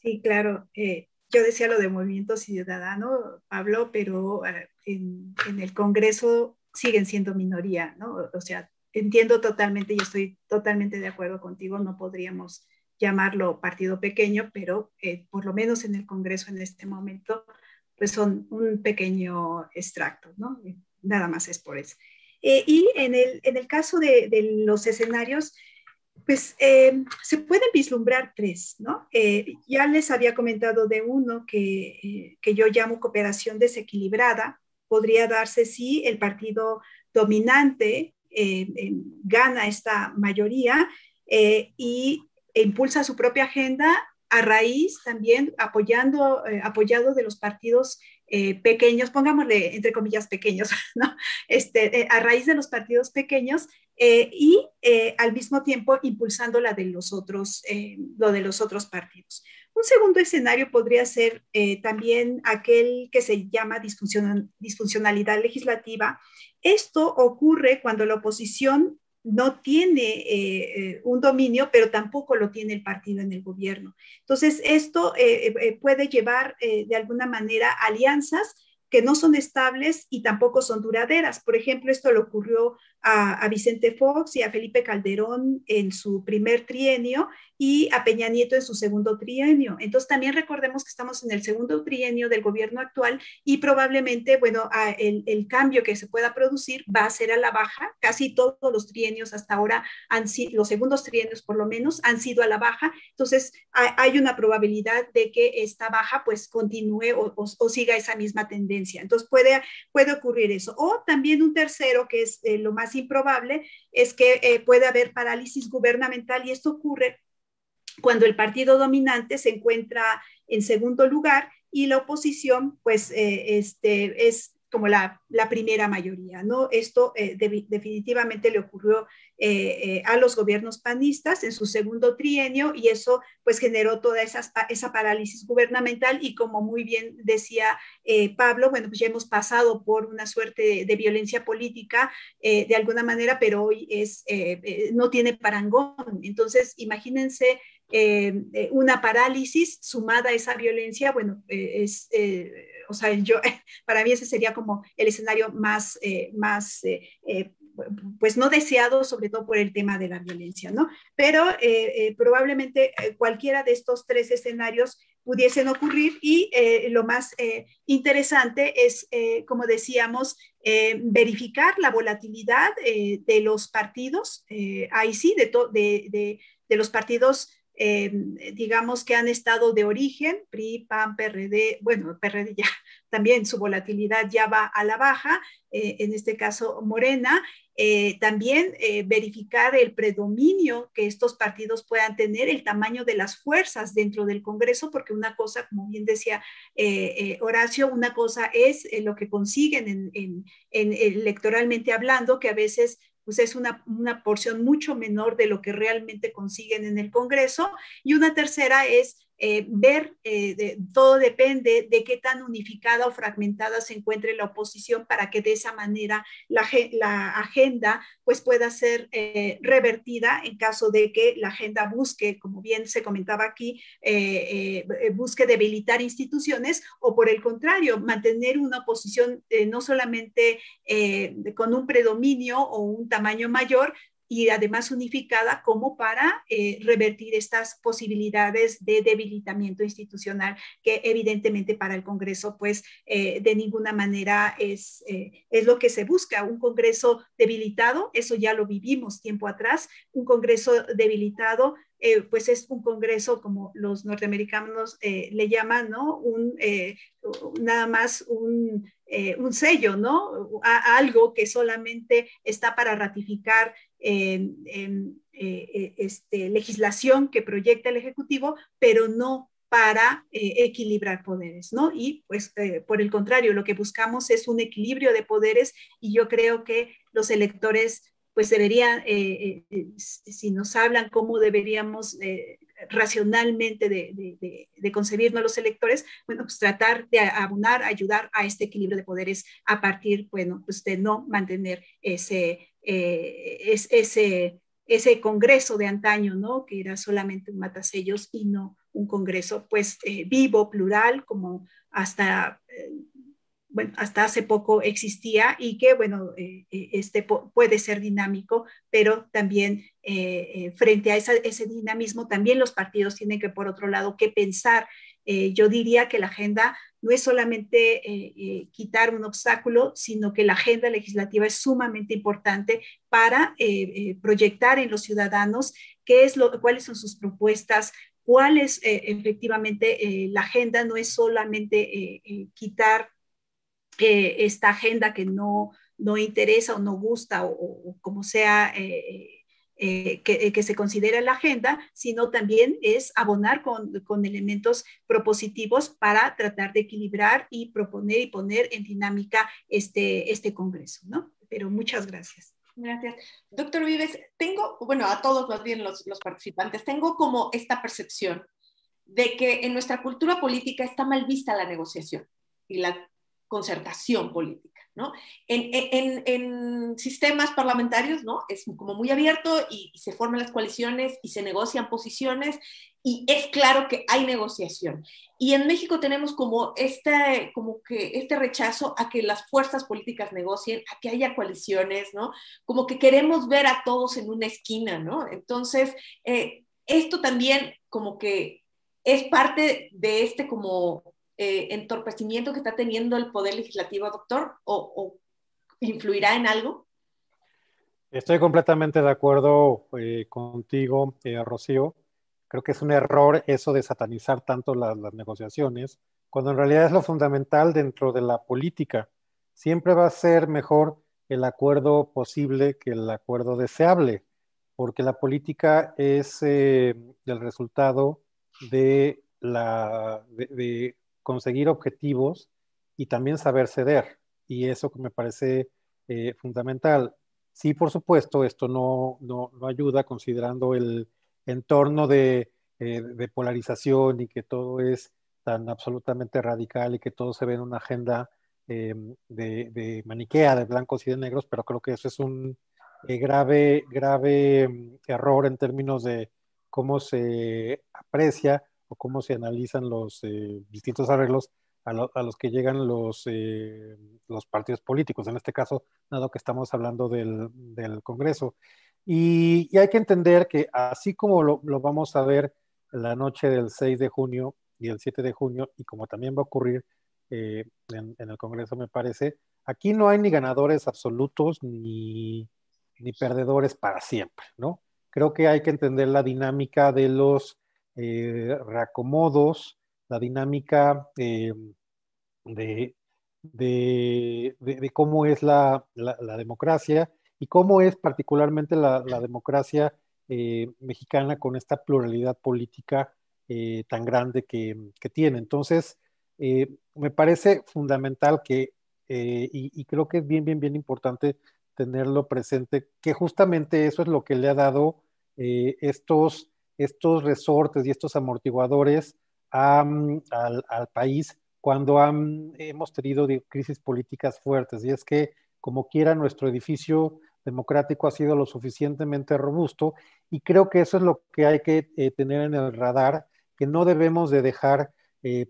Sí, claro. Yo decía lo de Movimiento Ciudadano, Pablo, pero en el Congreso siguen siendo minoría, ¿no? O sea, entiendo totalmente y estoy totalmente de acuerdo contigo, no podríamos llamarlo partido pequeño, pero por lo menos en el Congreso en este momento, pues son un pequeño extracto, ¿no? Nada más es por eso. Y en el caso de los escenarios, pues se pueden vislumbrar tres, ¿no? Ya les había comentado de uno que yo llamo cooperación desequilibrada. Podría darse si el partido dominante gana esta mayoría e impulsa su propia agenda a raíz también apoyado de los partidos pequeños, pongámosle entre comillas pequeños, ¿no? A raíz de los partidos pequeños y al mismo tiempo impulsando lo de los otros partidos. Un segundo escenario podría ser también aquel que se llama disfuncionalidad legislativa. Esto ocurre cuando la oposición no tiene un dominio, pero tampoco lo tiene el partido en el gobierno. Entonces, esto puede llevar de alguna manera alianzas que no son estables y tampoco son duraderas. Por ejemplo, esto le ocurrió a Vicente Fox y a Felipe Calderón en su primer trienio y a Peña Nieto en su segundo trienio. Entonces, también recordemos que estamos en el segundo trienio del gobierno actual y probablemente, bueno, el cambio que se pueda producir va a ser a la baja. Casi todos los trienios hasta ahora han sido, los segundos trienios por lo menos, han sido a la baja. Entonces, hay una probabilidad de que esta baja pues continúe o siga esa misma tendencia. Entonces puede ocurrir eso. O también un tercero, que es lo más improbable, es que puede haber parálisis gubernamental, y esto ocurre cuando el partido dominante se encuentra en segundo lugar y la oposición pues es como la primera mayoría, ¿no? Esto definitivamente le ocurrió a los gobiernos panistas en su segundo trienio, y eso pues generó toda esa parálisis gubernamental, y como muy bien decía Pablo, bueno, pues ya hemos pasado por una suerte de violencia política de alguna manera, pero hoy no tiene parangón. Entonces, imagínense una parálisis sumada a esa violencia. Bueno, o sea, para mí ese sería como el escenario más pues no deseado, sobre todo por el tema de la violencia, ¿no? Pero probablemente cualquiera de estos tres escenarios pudiesen ocurrir, y lo más interesante es, como decíamos, verificar la volatilidad de los partidos, ahí sí, de los partidos digamos que han estado de origen, PRI, PAN, PRD, bueno, PRD ya también su volatilidad ya va a la baja, en este caso Morena, también verificar el predominio que estos partidos puedan tener, el tamaño de las fuerzas dentro del Congreso, porque una cosa, como bien decía Horacio, una cosa es lo que consiguen en electoralmente hablando, que a veces pues es una porción mucho menor de lo que realmente consiguen en el Congreso. Y una tercera es ver, todo depende de qué tan unificada o fragmentada se encuentre la oposición, para que de esa manera la agenda pues pueda ser revertida, en caso de que la agenda busque, como bien se comentaba aquí, busque debilitar instituciones, o por el contrario, mantener una oposición no solamente con un predominio o un tamaño mayor, y además unificada, como para revertir estas posibilidades de debilitamiento institucional, que evidentemente para el Congreso pues de ninguna manera es lo que se busca. Un Congreso debilitado, eso ya lo vivimos tiempo atrás, un Congreso debilitado pues es un Congreso, como los norteamericanos le llaman, ¿no? Nada más un sello, ¿no? Algo que solamente está para ratificar legislación que proyecta el Ejecutivo, pero no para equilibrar poderes, ¿no? Y pues por el contrario, lo que buscamos es un equilibrio de poderes, y yo creo que los electores pues deberían, si nos hablan cómo deberíamos racionalmente de concebirnos los electores, bueno, pues tratar de abonar, ayudar a este equilibrio de poderes a partir, bueno, pues de no mantener ese congreso de antaño, ¿no? Que era solamente un matasellos y no un congreso, pues, vivo, plural, como hasta... bueno, hasta hace poco existía y que, bueno, puede ser dinámico, pero también frente a ese dinamismo, también los partidos tienen que, por otro lado, que pensar. Yo diría que la agenda no es solamente quitar un obstáculo, sino que la agenda legislativa es sumamente importante para proyectar en los ciudadanos cuáles son sus propuestas, cuál es efectivamente la agenda. No es solamente quitar esta agenda que no interesa o no gusta o como sea que se considera la agenda, sino también es abonar con elementos propositivos para tratar de equilibrar y proponer y poner en dinámica este Congreso, ¿no? Pero muchas gracias. Gracias. Doctor Vives, tengo, bueno, a todos más bien los participantes, tengo como esta percepción de que en nuestra cultura política está mal vista la negociación y la concertación política, ¿no? En sistemas parlamentarios, ¿no? Es como muy abierto y se forman las coaliciones y se negocian posiciones y es claro que hay negociación. Y en México tenemos como que este rechazo a que las fuerzas políticas negocien, a que haya coaliciones, ¿no? Como que queremos ver a todos en una esquina, ¿no? Entonces, esto también como que es parte de este como... ¿entorpecimiento que está teniendo el Poder Legislativo, doctor? ¿O influirá en algo? Estoy completamente de acuerdo contigo, Rocío. Creo que es un error eso de satanizar tanto las negociaciones, cuando en realidad es lo fundamental dentro de la política. Siempre va a ser mejor el acuerdo posible que el acuerdo deseable, porque la política es el resultado de conseguir objetivos y también saber ceder. Y eso que me parece fundamental. Sí, por supuesto, esto no ayuda considerando el entorno de polarización y que todo es tan absolutamente radical y que todo se ve en una agenda de maniquea, de blancos y de negros, pero creo que eso es un grave error en términos de cómo se aprecia o cómo se analizan los distintos arreglos a los que llegan los partidos políticos, en este caso, dado que estamos hablando del Congreso. Y hay que entender que así como lo vamos a ver la noche del 6 de junio y el 7 de junio, y como también va a ocurrir en el Congreso, me parece, aquí no hay ni ganadores absolutos ni perdedores para siempre, ¿no? Creo que hay que entender la dinámica de los reacomodos, la dinámica de cómo es la democracia y cómo es particularmente la democracia mexicana con esta pluralidad política tan grande que tiene. Entonces, me parece fundamental que, y creo que es bien importante tenerlo presente, que justamente eso es lo que le ha dado estos resortes y estos amortiguadores al país cuando hemos tenido crisis políticas fuertes. Y es que, como quiera, nuestro edificio democrático ha sido lo suficientemente robusto y creo que eso es lo que hay que tener en el radar, que no debemos de dejar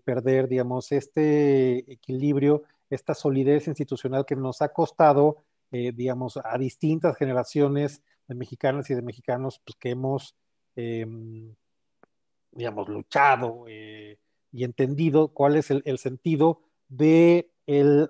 perder, digamos, este equilibrio, esta solidez institucional que nos ha costado, digamos, a distintas generaciones de mexicanas y de mexicanos, pues, que hemos... digamos, luchado y entendido cuál es el sentido del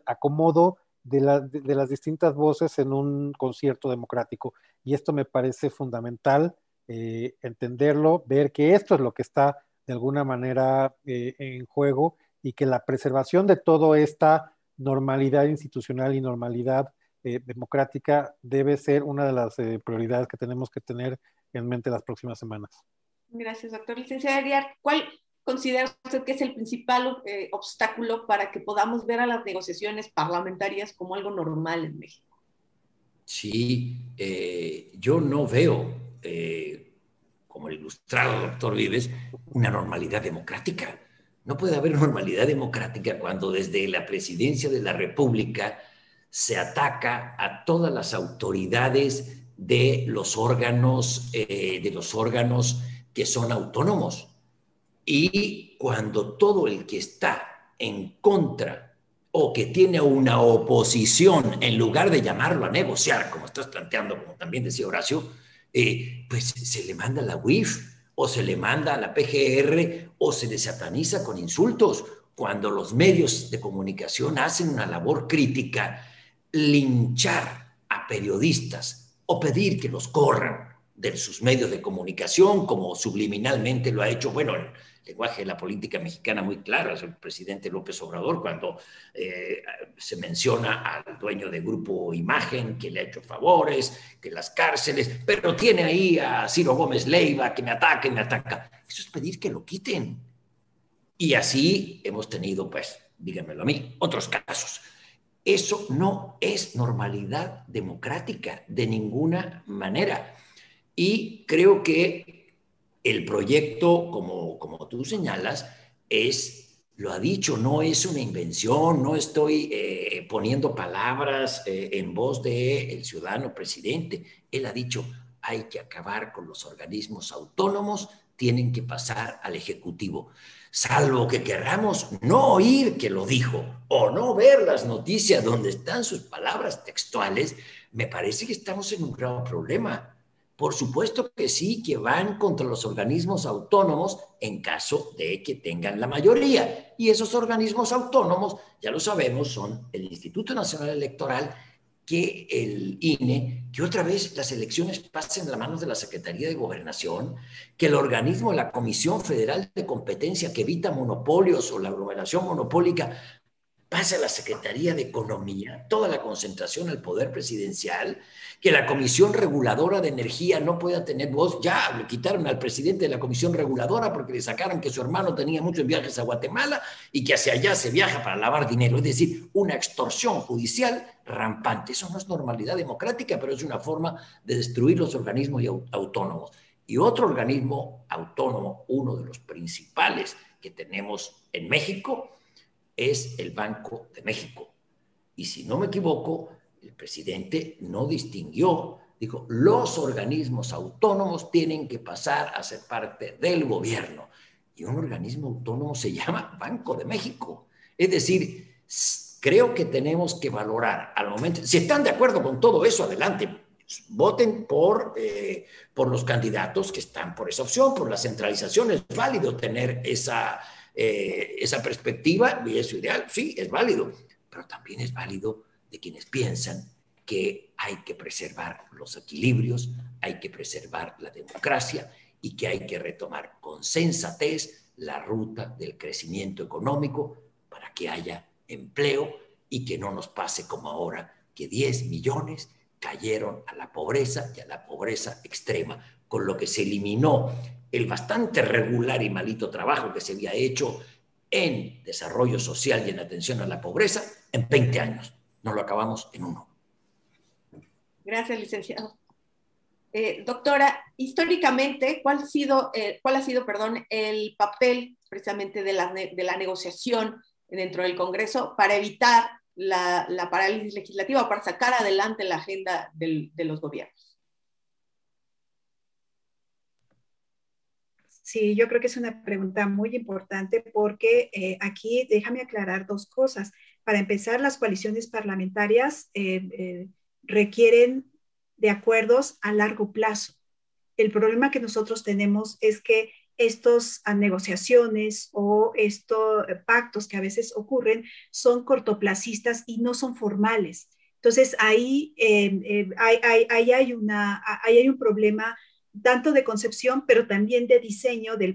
acomodo de las distintas voces en un concierto democrático. Y esto me parece fundamental, entenderlo, ver que esto es lo que está de alguna manera en juego y que la preservación de toda esta normalidad institucional y normalidad democrática debe ser una de las prioridades que tenemos que tener en mente las próximas semanas. Gracias, doctor. Licenciada Hiriart, ¿cuál considera usted que es el principal obstáculo para que podamos ver a las negociaciones parlamentarias como algo normal en México? Sí, yo no veo como el ilustrado doctor Vives, una normalidad democrática. No puede haber normalidad democrática cuando desde la presidencia de la República se ataca a todas las autoridades de los órganos que son autónomos. Y cuando todo el que está en contra o que tiene una oposición, en lugar de llamarlo a negociar, como estás planteando, como también decía Horacio, pues se le manda a la UIF o se le manda a la PGR o se le sataniza con insultos. Cuando los medios de comunicación hacen una labor crítica, linchar a periodistas o pedir que los corran de sus medios de comunicación, como subliminalmente lo ha hecho, bueno, el lenguaje de la política mexicana muy claro, es el presidente López Obrador, cuando se menciona al dueño de Grupo Imagen, que le ha hecho favores, que las cárceles, pero tiene ahí a Ciro Gómez Leiva, que me ataca. Eso es pedir que lo quiten. Y así hemos tenido, pues, díganmelo a mí, otros casos. Eso no es normalidad democrática de ninguna manera. Y creo que el proyecto, como tú señalas, lo ha dicho, no es una invención, no estoy poniendo palabras en voz del ciudadano presidente. Él ha dicho, hay que acabar con los organismos autónomos, tienen que pasar al Ejecutivo. Salvo que querramos no oír que lo dijo o no ver las noticias donde están sus palabras textuales, me parece que estamos en un grave problema. Por supuesto que sí, que van contra los organismos autónomos en caso de que tengan la mayoría. Y esos organismos autónomos, ya lo sabemos, son el Instituto Nacional Electoral, que el INE, que otra vez las elecciones pasen de las manos de la Secretaría de Gobernación, que el organismo, la Comisión Federal de Competencia que evita monopolios o la aglomeración monopólica, pase a la Secretaría de Economía, toda la concentración al poder presidencial, que la Comisión Reguladora de Energía no pueda tener voz. Ya le quitaron al presidente de la Comisión Reguladora porque le sacaron que su hermano tenía muchos viajes a Guatemala y que hacia allá se viaja para lavar dinero. Es decir, una extorsión judicial rampante. Eso no es normalidad democrática, pero es una forma de destruir los organismos autónomos. Y otro organismo autónomo, uno de los principales que tenemos en México, es el Banco de México. Y si no me equivoco, el presidente no distinguió, dijo, los organismos autónomos tienen que pasar a ser parte del gobierno. Y un organismo autónomo se llama Banco de México. Es decir, creo que tenemos que valorar al momento, si están de acuerdo con todo eso, adelante, voten por los candidatos que están por esa opción, por la centralización. Es válido tener esa perspectiva y eso ideal, sí, es válido, pero también es válido de quienes piensan que hay que preservar los equilibrios, hay que preservar la democracia y que hay que retomar con sensatez la ruta del crecimiento económico para que haya empleo y que no nos pase como ahora, que 10 millones cayeron a la pobreza y a la pobreza extrema, con lo que se eliminó el bastante regular y malito trabajo que se había hecho en desarrollo social y en atención a la pobreza en 20 años. No lo acabamos en uno. Gracias, licenciado. Doctora, históricamente, ¿cuál ha sido el papel precisamente de la negociación dentro del Congreso para evitar la parálisis legislativa, para sacar adelante la agenda de los gobiernos? Sí, yo creo que es una pregunta muy importante porque aquí déjame aclarar dos cosas. Para empezar, las coaliciones parlamentarias requieren de acuerdos a largo plazo. El problema que nosotros tenemos es que estas negociaciones o estos pactos que a veces ocurren son cortoplacistas y no son formales. Entonces, ahí hay un problema tanto de concepción, pero también de diseño de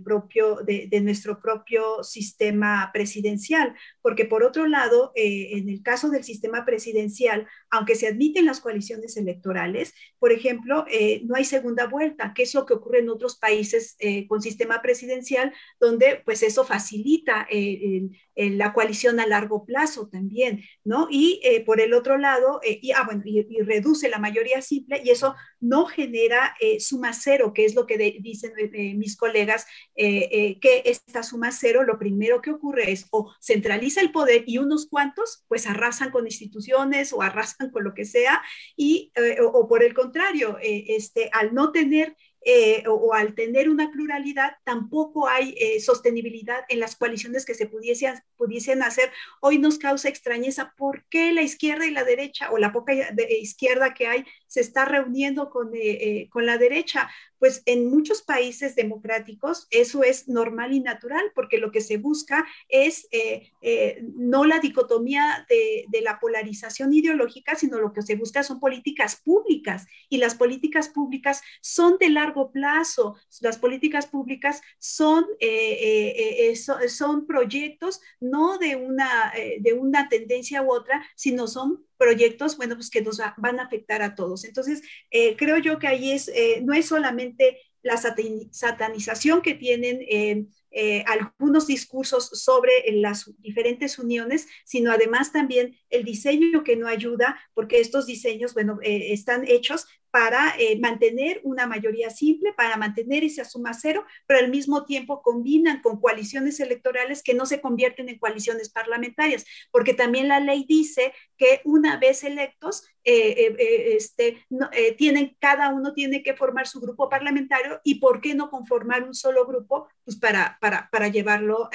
nuestro propio sistema presidencial, porque por otro lado, en el caso del sistema presidencial, aunque se admiten las coaliciones electorales, por ejemplo, no hay segunda vuelta, que es lo que ocurre en otros países con sistema presidencial, donde pues eso facilita la coalición a largo plazo también, ¿no? Y por el otro lado, y reduce la mayoría simple, y eso no genera suma cero, que es lo que dicen mis colegas, que esta suma cero, lo primero que ocurre es o centraliza el poder y unos cuantos pues arrasan con instituciones o arrasan con lo que sea, y, o por el contrario, al no tener... o al tener una pluralidad, tampoco hay sostenibilidad en las coaliciones que se pudiesen hacer. Hoy nos causa extrañeza por qué la izquierda y la derecha, o la poca izquierda que hay, se está reuniendo con la derecha. Pues en muchos países democráticos eso es normal y natural, porque lo que se busca es no la dicotomía de la polarización ideológica, sino lo que se busca son políticas públicas, y las políticas públicas son de largo plazo. Las políticas públicas son, son proyectos no de una tendencia u otra, sino son proyectos, bueno, pues que nos van a afectar a todos. Entonces, creo yo que ahí es, no es solamente la satanización que tienen algunos discursos sobre las diferentes uniones, sino además también el diseño que no ayuda, porque estos diseños, bueno, están hechos para mantener una mayoría simple, para mantener esa suma cero, pero al mismo tiempo combinan con coaliciones electorales que no se convierten en coaliciones parlamentarias, porque también la ley dice que una vez electos, cada uno tiene que formar su grupo parlamentario, y por qué no conformar un solo grupo pues para llevarlo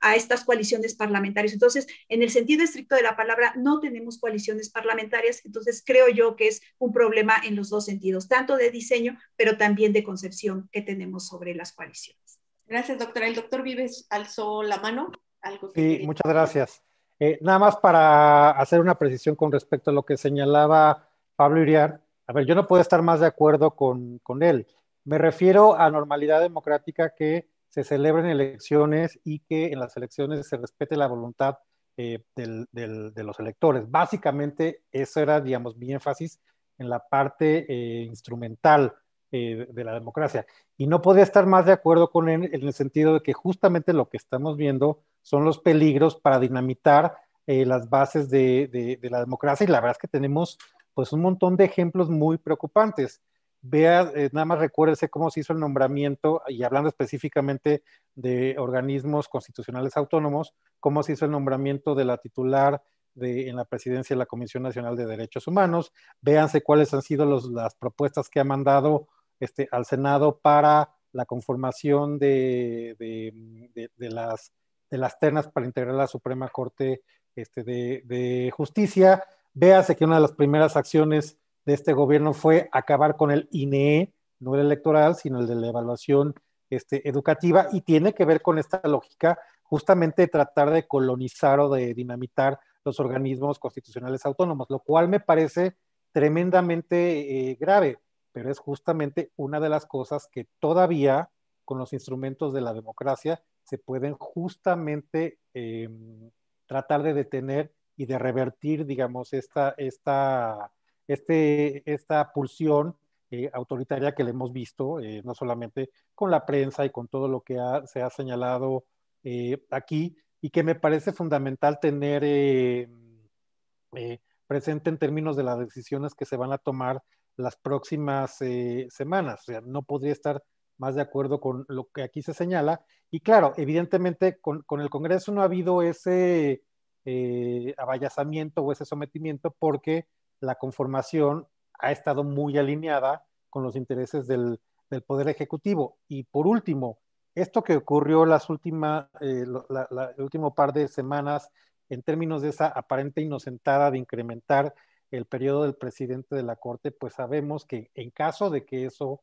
a estas coaliciones parlamentarias. Entonces, en el sentido estricto de la palabra, no tenemos coaliciones parlamentarias, entonces creo yo que es un problema en los dos sentidos, tanto de diseño, pero también de concepción que tenemos sobre las coaliciones. Gracias, doctora. El doctor Vives alzó la mano. ¿Algo que quería? Muchas gracias. Nada más para hacer una precisión con respecto a lo que señalaba Pablo Hiriart. A ver, yo no puedo estar más de acuerdo con él. Me refiero a normalidad democrática, que se celebren elecciones y que en las elecciones se respete la voluntad de los electores. Básicamente, eso era, digamos, mi énfasis en la parte instrumental de la democracia. Y no podía estar más de acuerdo con él en el sentido de que justamente lo que estamos viendo son los peligros para dinamitar las bases de la democracia, y la verdad es que tenemos pues un montón de ejemplos muy preocupantes. Vea, nada más recuérdese cómo se hizo el nombramiento, y hablando específicamente de organismos constitucionales autónomos, cómo se hizo el nombramiento de la titular en la presidencia de la Comisión Nacional de Derechos Humanos. Véanse cuáles han sido las propuestas que ha mandado al Senado para la conformación de las ternas para integrar la Suprema Corte de Justicia. Véase que una de las primeras acciones de este gobierno fue acabar con el INE, no el electoral, sino el de la evaluación educativa, y tiene que ver con esta lógica justamente de tratar de colonizar o de dinamitar los organismos constitucionales autónomos, lo cual me parece tremendamente grave, pero es justamente una de las cosas que todavía con los instrumentos de la democracia se pueden justamente tratar de detener y de revertir, digamos, esta pulsión autoritaria que le hemos visto, no solamente con la prensa y con todo lo que se ha señalado aquí, y que me parece fundamental tener presente en términos de las decisiones que se van a tomar las próximas semanas. O sea, no podría estar más de acuerdo con lo que aquí se señala. Y claro, evidentemente con el Congreso no ha habido ese abayazamiento o ese sometimiento, porque la conformación ha estado muy alineada con los intereses del Poder Ejecutivo. Y por último, esto que ocurrió el último par de semanas en términos de esa aparente inocentada de incrementar el periodo del presidente de la Corte, pues sabemos que en caso de que eso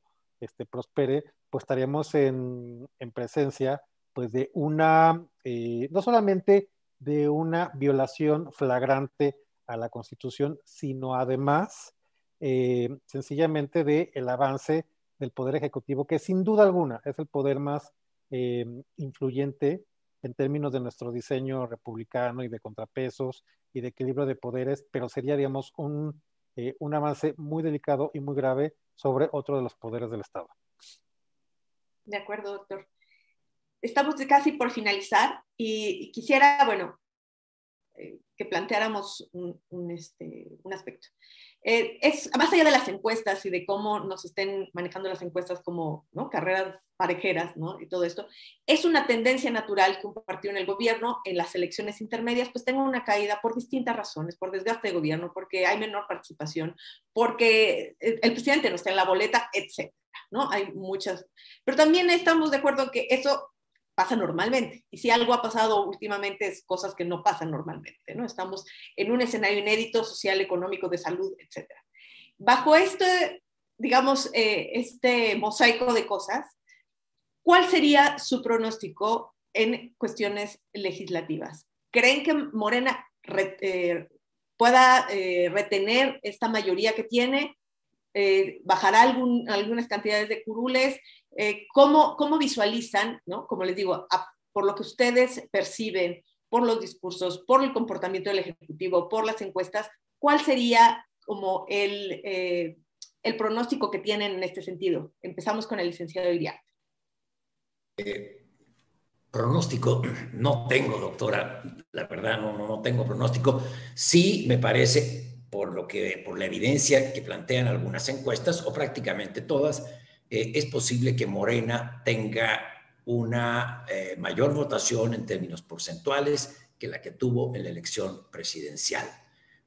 prospere, pues estaríamos en presencia pues de no solamente de una violación flagrante a la Constitución, sino además sencillamente de el avance del Poder Ejecutivo, que sin duda alguna es el poder más influyente en términos de nuestro diseño republicano y de contrapesos y de equilibrio de poderes, pero sería, digamos, un avance muy delicado y muy grave sobre otro de los poderes del Estado. De acuerdo, doctor. Estamos casi por finalizar y quisiera, bueno, que planteáramos un aspecto. Más allá de las encuestas y de cómo nos estén manejando las encuestas como, ¿no?, carreras parejeras, ¿no?, y todo esto, es una tendencia natural que un partido en el gobierno, en las elecciones intermedias, pues tenga una caída por distintas razones, por desgaste de gobierno, porque hay menor participación, porque el presidente no está en la boleta, etc., ¿no? Hay muchas, pero también estamos de acuerdo en que eso pasa normalmente, y si algo ha pasado últimamente es cosas que no pasan normalmente, ¿no? Estamos en un escenario inédito, social, económico, de salud, etc. Bajo este, digamos, este mosaico de cosas, ¿cuál sería su pronóstico en cuestiones legislativas? ¿Creen que Morena pueda retener esta mayoría que tiene? ¿Bajará algunas cantidades de curules? ¿Cómo visualizan, ¿no?, como les digo, por lo que ustedes perciben, por los discursos, por el comportamiento del Ejecutivo, por las encuestas, cuál sería como el pronóstico que tienen en este sentido? Empezamos con el licenciado Hiriart. Pronóstico no tengo, doctora. La verdad, no tengo pronóstico. Sí me parece, por la evidencia que plantean algunas encuestas, o prácticamente todas, es posible que Morena tenga una mayor votación en términos porcentuales que la que tuvo en la elección presidencial.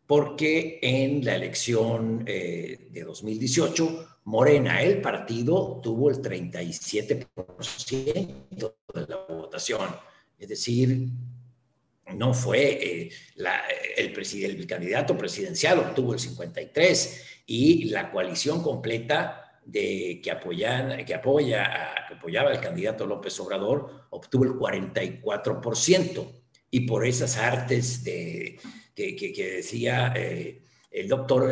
Porque en la elección de 2018, Morena, el partido, tuvo el 37% de la votación. Es decir, no fue, el candidato presidencial obtuvo el 53% y la coalición completa que apoyaba al candidato López Obrador obtuvo el 44%. Y por esas artes que decía el doctor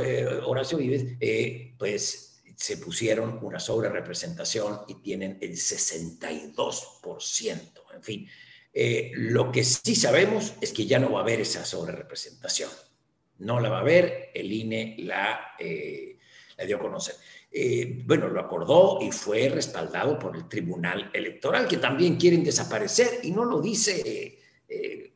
Horacio Vives, pues se pusieron una sobrerepresentación y tienen el 62%. En fin, lo que sí sabemos es que ya no va a haber esa sobrerepresentación. No la va a haber, el INE la dio a conocer. Bueno, lo acordó y fue respaldado por el Tribunal Electoral, que también quieren desaparecer, y no lo dice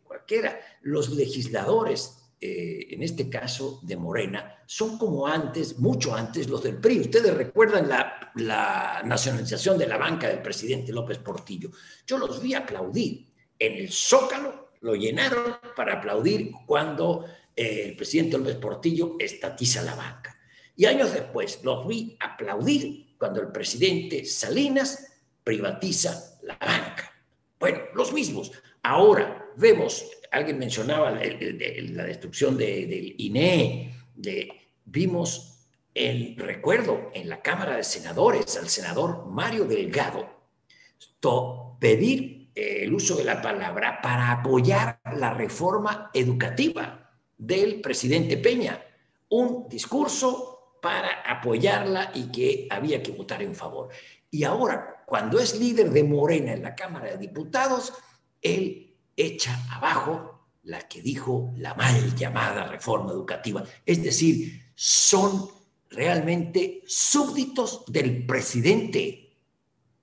cualquiera. Los legisladores, en este caso de Morena, son como antes, mucho antes, los del PRI. Ustedes recuerdan la nacionalización de la banca del presidente López Portillo. Yo los vi aplaudir en el Zócalo, lo llenaron para aplaudir cuando el presidente López Portillo estatiza la banca. Y años después los vi aplaudir cuando el presidente Salinas privatiza la banca. Bueno, los mismos. Ahora vemos, alguien mencionaba la destrucción del INE, vimos el recuerdo en la Cámara de Senadores al senador Mario Delgado pedir el uso de la palabra para apoyar la reforma educativa del presidente Peña. Un discurso para apoyarla y que había que votar en favor. Y ahora, cuando es líder de Morena en la Cámara de Diputados, él echa abajo la que dijo la mal llamada reforma educativa. Es decir, son realmente súbditos del presidente.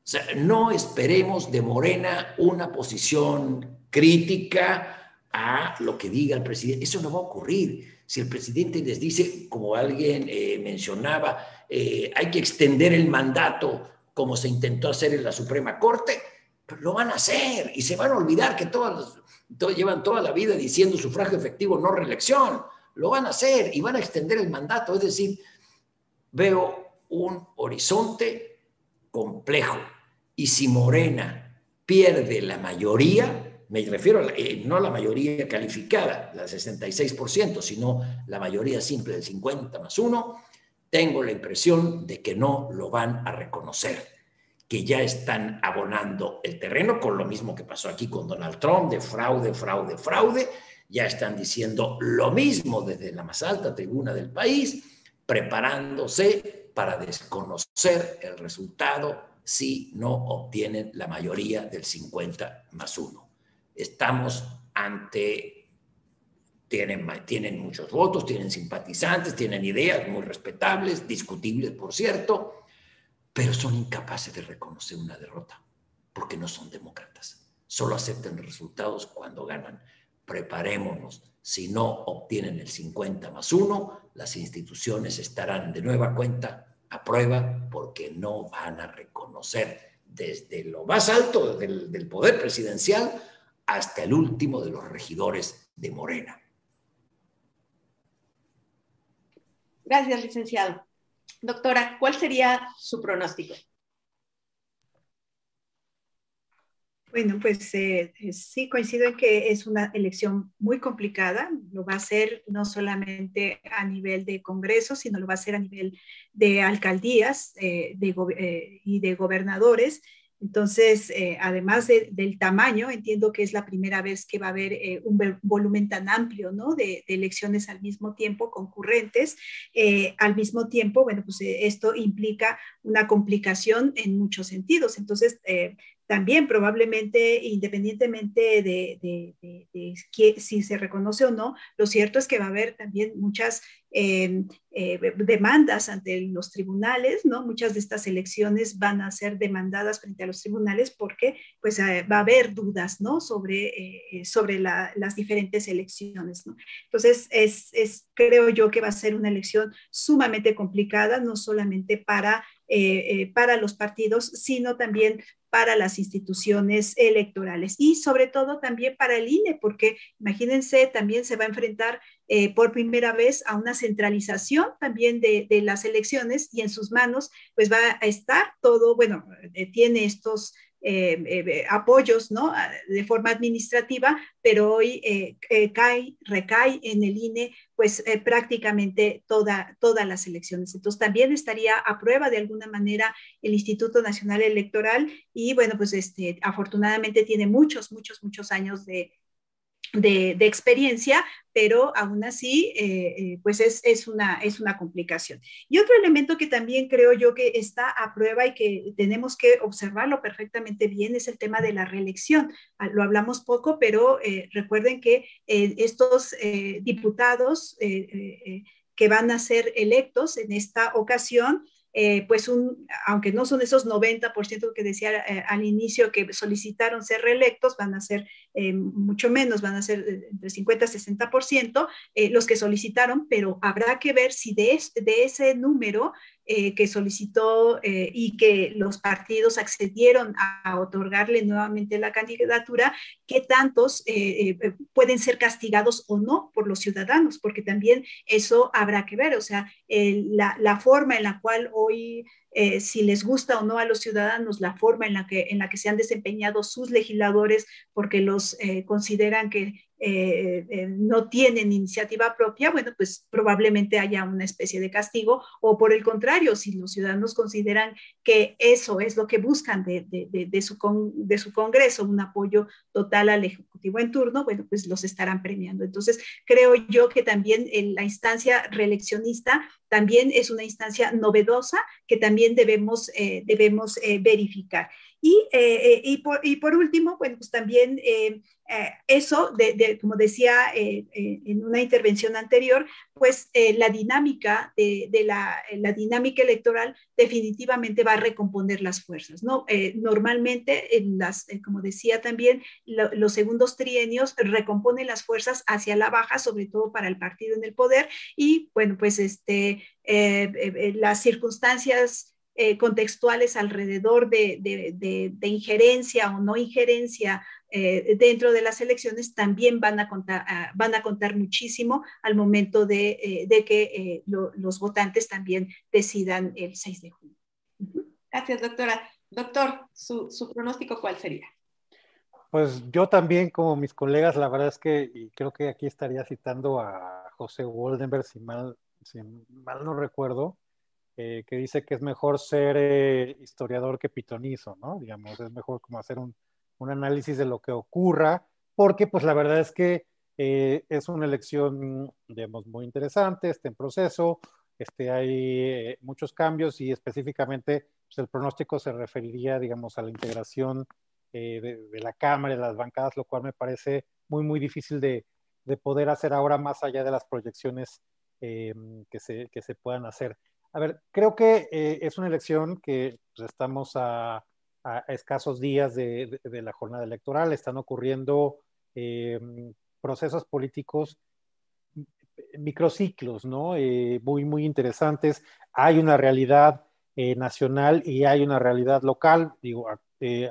O sea, no esperemos de Morena una posición crítica a lo que diga el presidente. Eso no va a ocurrir. Si el presidente les dice, como alguien mencionaba, hay que extender el mandato como se intentó hacer en la Suprema Corte, pues lo van a hacer y se van a olvidar que llevan toda la vida diciendo sufragio efectivo, no reelección. Lo van a hacer y van a extender el mandato. Es decir, veo un horizonte complejo. Y si Morena pierde la mayoría, me refiero no a la mayoría calificada, la 66%, sino la mayoría simple del 50+1, tengo la impresión de que no lo van a reconocer, que ya están abonando el terreno, con lo mismo que pasó aquí con Donald Trump, de fraude, fraude, fraude. Ya están diciendo lo mismo desde la más alta tribuna del país, preparándose para desconocer el resultado si no obtienen la mayoría del 50+1. estamos ante, tienen muchos votos, tienen simpatizantes, tienen ideas muy respetables, discutibles, por cierto, pero son incapaces de reconocer una derrota, porque no son demócratas. Solo aceptan resultados cuando ganan. Preparémonos. Si no obtienen el 50+1, las instituciones estarán de nueva cuenta a prueba porque no van a reconocer desde lo más alto del poder presidencial hasta el último de los regidores de Morena. Gracias, licenciado. Doctora, ¿cuál sería su pronóstico? Bueno, pues sí coincido en que es una elección muy complicada. Lo va a ser no solamente a nivel de Congreso, sino lo va a ser a nivel de alcaldías y de gobernadores. Entonces, además del tamaño, entiendo que es la primera vez que va a haber un volumen tan amplio, ¿no? De elecciones al mismo tiempo, concurrentes. Al mismo tiempo, bueno, pues esto implica una complicación en muchos sentidos. Entonces, también probablemente, independientemente de si se reconoce o no, lo cierto es que va a haber también muchas demandas ante los tribunales, ¿no? Muchas de estas elecciones van a ser demandadas frente a los tribunales porque pues, va a haber dudas, ¿no? sobre las diferentes elecciones, ¿no? Entonces, creo yo que va a ser una elección sumamente complicada, no solamente para los partidos, sino también para las instituciones electorales y sobre todo también para el INE, porque imagínense, también se va a enfrentar por primera vez a una centralización también de las elecciones y en sus manos pues va a estar todo, bueno, tiene estos apoyos, ¿no? De forma administrativa, pero hoy recae en el INE pues prácticamente todas las elecciones. Entonces también estaría a prueba de alguna manera el Instituto Nacional Electoral y bueno, pues afortunadamente tiene muchos años de experiencia, pero aún así, pues es una complicación. Y otro elemento que también creo yo que está a prueba y que tenemos que observarlo perfectamente bien es el tema de la reelección. Lo hablamos poco, pero recuerden que estos diputados que van a ser electos en esta ocasión, pues aunque no son esos 90% que decía al inicio que solicitaron ser reelectos, van a ser mucho menos, van a ser entre 50 y 60% los que solicitaron, pero habrá que ver si de ese número que solicitó y que los partidos accedieron a otorgarle nuevamente la candidatura, qué tantos pueden ser castigados o no por los ciudadanos, porque también eso habrá que ver, o sea, la forma en la cual hoy, si les gusta o no a los ciudadanos la forma en la que se han desempeñado sus legisladores porque los consideran que no tienen iniciativa propia, bueno, pues probablemente haya una especie de castigo, o por el contrario, si los ciudadanos consideran que eso es lo que buscan de su Congreso, un apoyo total al Ejecutivo en turno, bueno, pues los estarán premiando. Entonces, creo yo que también la instancia reeleccionista también es una instancia novedosa que también debemos verificar. Y por último, bueno, pues también eso, como decía en una intervención anterior, pues la dinámica la dinámica electoral definitivamente va a recomponer las fuerzas, ¿no? Normalmente, como decía también, los segundos trienios recomponen las fuerzas hacia la baja, sobre todo para el partido en el poder, y bueno, pues las circunstancias contextuales alrededor de injerencia o no injerencia dentro de las elecciones también van a contar muchísimo al momento de que los votantes también decidan el 6 de junio. Gracias, doctora. Doctor, ¿su pronóstico cuál sería? Pues yo también, como mis colegas, la verdad es que, y creo que aquí estaría citando a José Woldenberg, si mal no recuerdo, que dice que es mejor ser historiador que pitonizo, ¿no? Digamos, es mejor como hacer un análisis de lo que ocurra, porque pues la verdad es que es una elección, digamos, muy interesante, está en proceso, hay muchos cambios y específicamente pues, el pronóstico se referiría, digamos, a la integración de la Cámara y las bancadas, lo cual me parece muy, muy difícil de poder hacer ahora más allá de las proyecciones que se puedan hacer. A ver, creo que es una elección que estamos a escasos días de la jornada electoral. Están ocurriendo procesos políticos, microciclos, ¿no? Muy, muy interesantes. Hay una realidad nacional y hay una realidad local. Digo,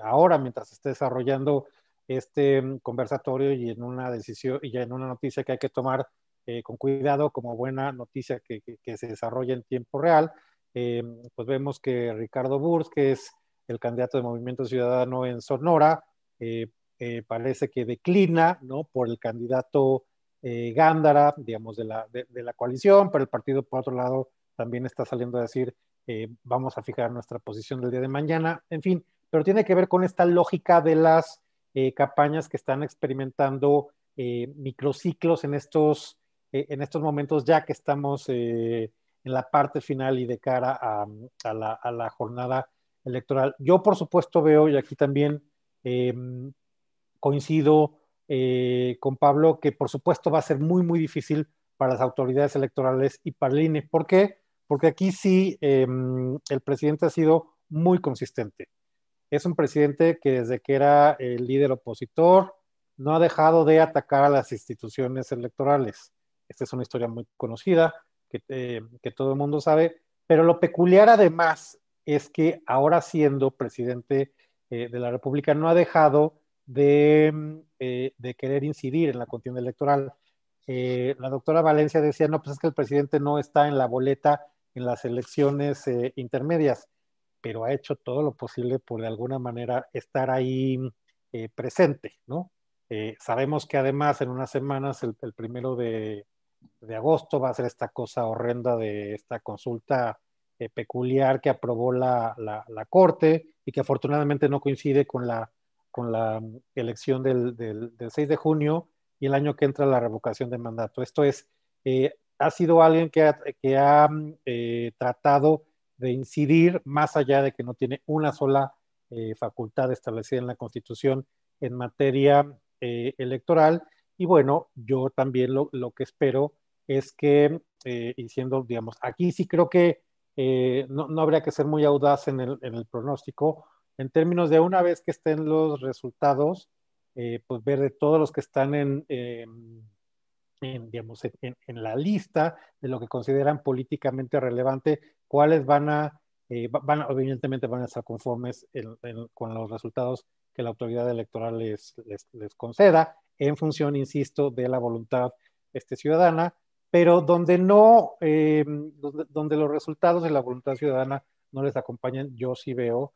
ahora mientras se esté desarrollando este conversatorio y en una decisión y en una noticia que hay que tomar con cuidado, como buena noticia que se desarrolla en tiempo real, pues vemos que Ricardo Burz, que es el candidato de Movimiento Ciudadano en Sonora, parece que declina, ¿no?, por el candidato Gándara, digamos, de la coalición, pero el partido, por otro lado, también está saliendo a decir vamos a fijar nuestra posición del día de mañana, en fin, pero tiene que ver con esta lógica de las campañas que están experimentando microciclos en estos momentos, ya que estamos en la parte final y de cara a la jornada electoral. Yo, por supuesto, veo, y aquí también coincido con Pablo, que por supuesto va a ser muy, muy difícil para las autoridades electorales y para el INE. ¿Por qué? Porque aquí sí el presidente ha sido muy consistente. Es un presidente que desde que era el líder opositor no ha dejado de atacar a las instituciones electorales. Esta es una historia muy conocida, que todo el mundo sabe, pero lo peculiar además es que ahora, siendo presidente de la República, no ha dejado de querer incidir en la contienda electoral. La doctora Valencia decía, no, pues es que el presidente no está en la boleta en las elecciones intermedias, pero ha hecho todo lo posible por de alguna manera estar ahí presente, ¿no? Sabemos que además en unas semanas, el 1 de agosto, va a ser esta cosa horrenda de esta consulta peculiar que aprobó la Corte y que afortunadamente no coincide con la elección del 6 de junio y el año que entra la revocación de mandato. Esto es, ha sido alguien que ha tratado de incidir más allá de que no tiene una sola facultad establecida en la Constitución en materia electoral. Y bueno, yo también lo que espero es que, y siendo, digamos, aquí sí creo que no habría que ser muy audaz en el pronóstico, en términos de una vez que estén los resultados, pues ver de todos los que están en la lista de lo que consideran políticamente relevante, cuáles evidentemente van a estar conformes con los resultados que la autoridad electoral les conceda, en función, insisto, de la voluntad ciudadana, pero donde los resultados de la voluntad ciudadana no les acompañan, yo sí veo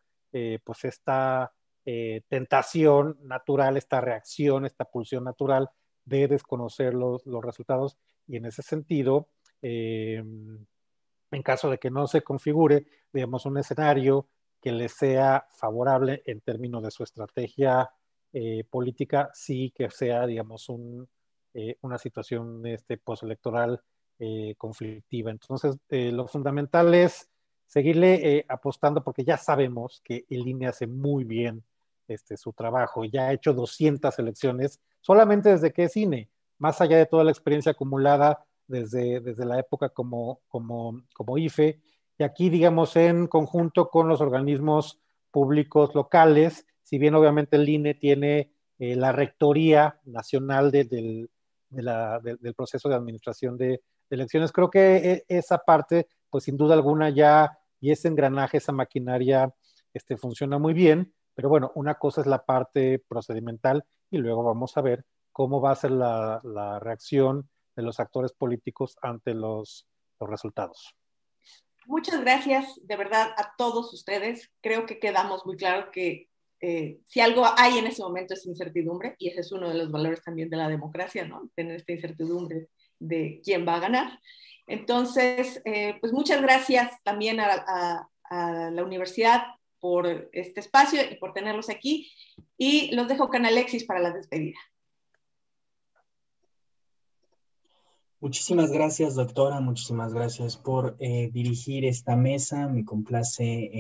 pues esta tentación natural, esta reacción, esta pulsión natural de desconocer los resultados, y en ese sentido, en caso de que no se configure, digamos, un escenario que les sea favorable en términos de su estrategia política, sí que sea, digamos, una situación postelectoral conflictiva. Entonces, lo fundamental es seguirle apostando, porque ya sabemos que el INE hace muy bien su trabajo. Ya ha hecho 200 elecciones solamente desde que es INE, más allá de toda la experiencia acumulada desde la época como IFE. Y aquí, digamos, en conjunto con los organismos públicos locales, si bien obviamente el INE tiene la rectoría nacional del proceso de administración de elecciones, creo que esa parte, pues sin duda alguna ya, y ese engranaje, esa maquinaria funciona muy bien, pero bueno, una cosa es la parte procedimental y luego vamos a ver cómo va a ser la reacción de los actores políticos ante los resultados. Muchas gracias, de verdad, a todos ustedes. Creo que quedamos muy claro que si algo hay en ese momento es incertidumbre, y ese es uno de los valores también de la democracia, ¿no? Tener esta incertidumbre de quién va a ganar. Entonces, pues muchas gracias también a la universidad por este espacio y por tenerlos aquí. Y los dejo con Alexis para la despedida. Muchísimas gracias, doctora, muchísimas gracias por dirigir esta mesa. Me complace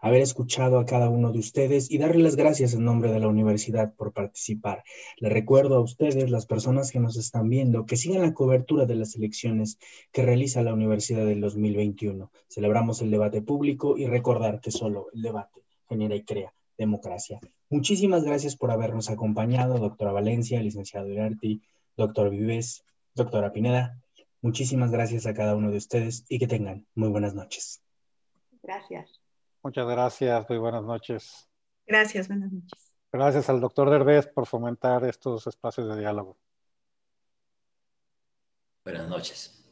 haber escuchado a cada uno de ustedes y darles las gracias en nombre de la universidad por participar. Les recuerdo a ustedes, las personas que nos están viendo, que sigan la cobertura de las elecciones que realiza la universidad del 2021. Celebramos el debate público y recordar que solo el debate genera y crea democracia. Muchísimas gracias por habernos acompañado, doctora Valencia, licenciado Hiriart, doctor Vives, doctora Piñeda. Muchísimas gracias a cada uno de ustedes y que tengan muy buenas noches. Gracias. Muchas gracias, muy buenas noches. Gracias, buenas noches. Gracias al doctor Derbez por fomentar estos espacios de diálogo. Buenas noches.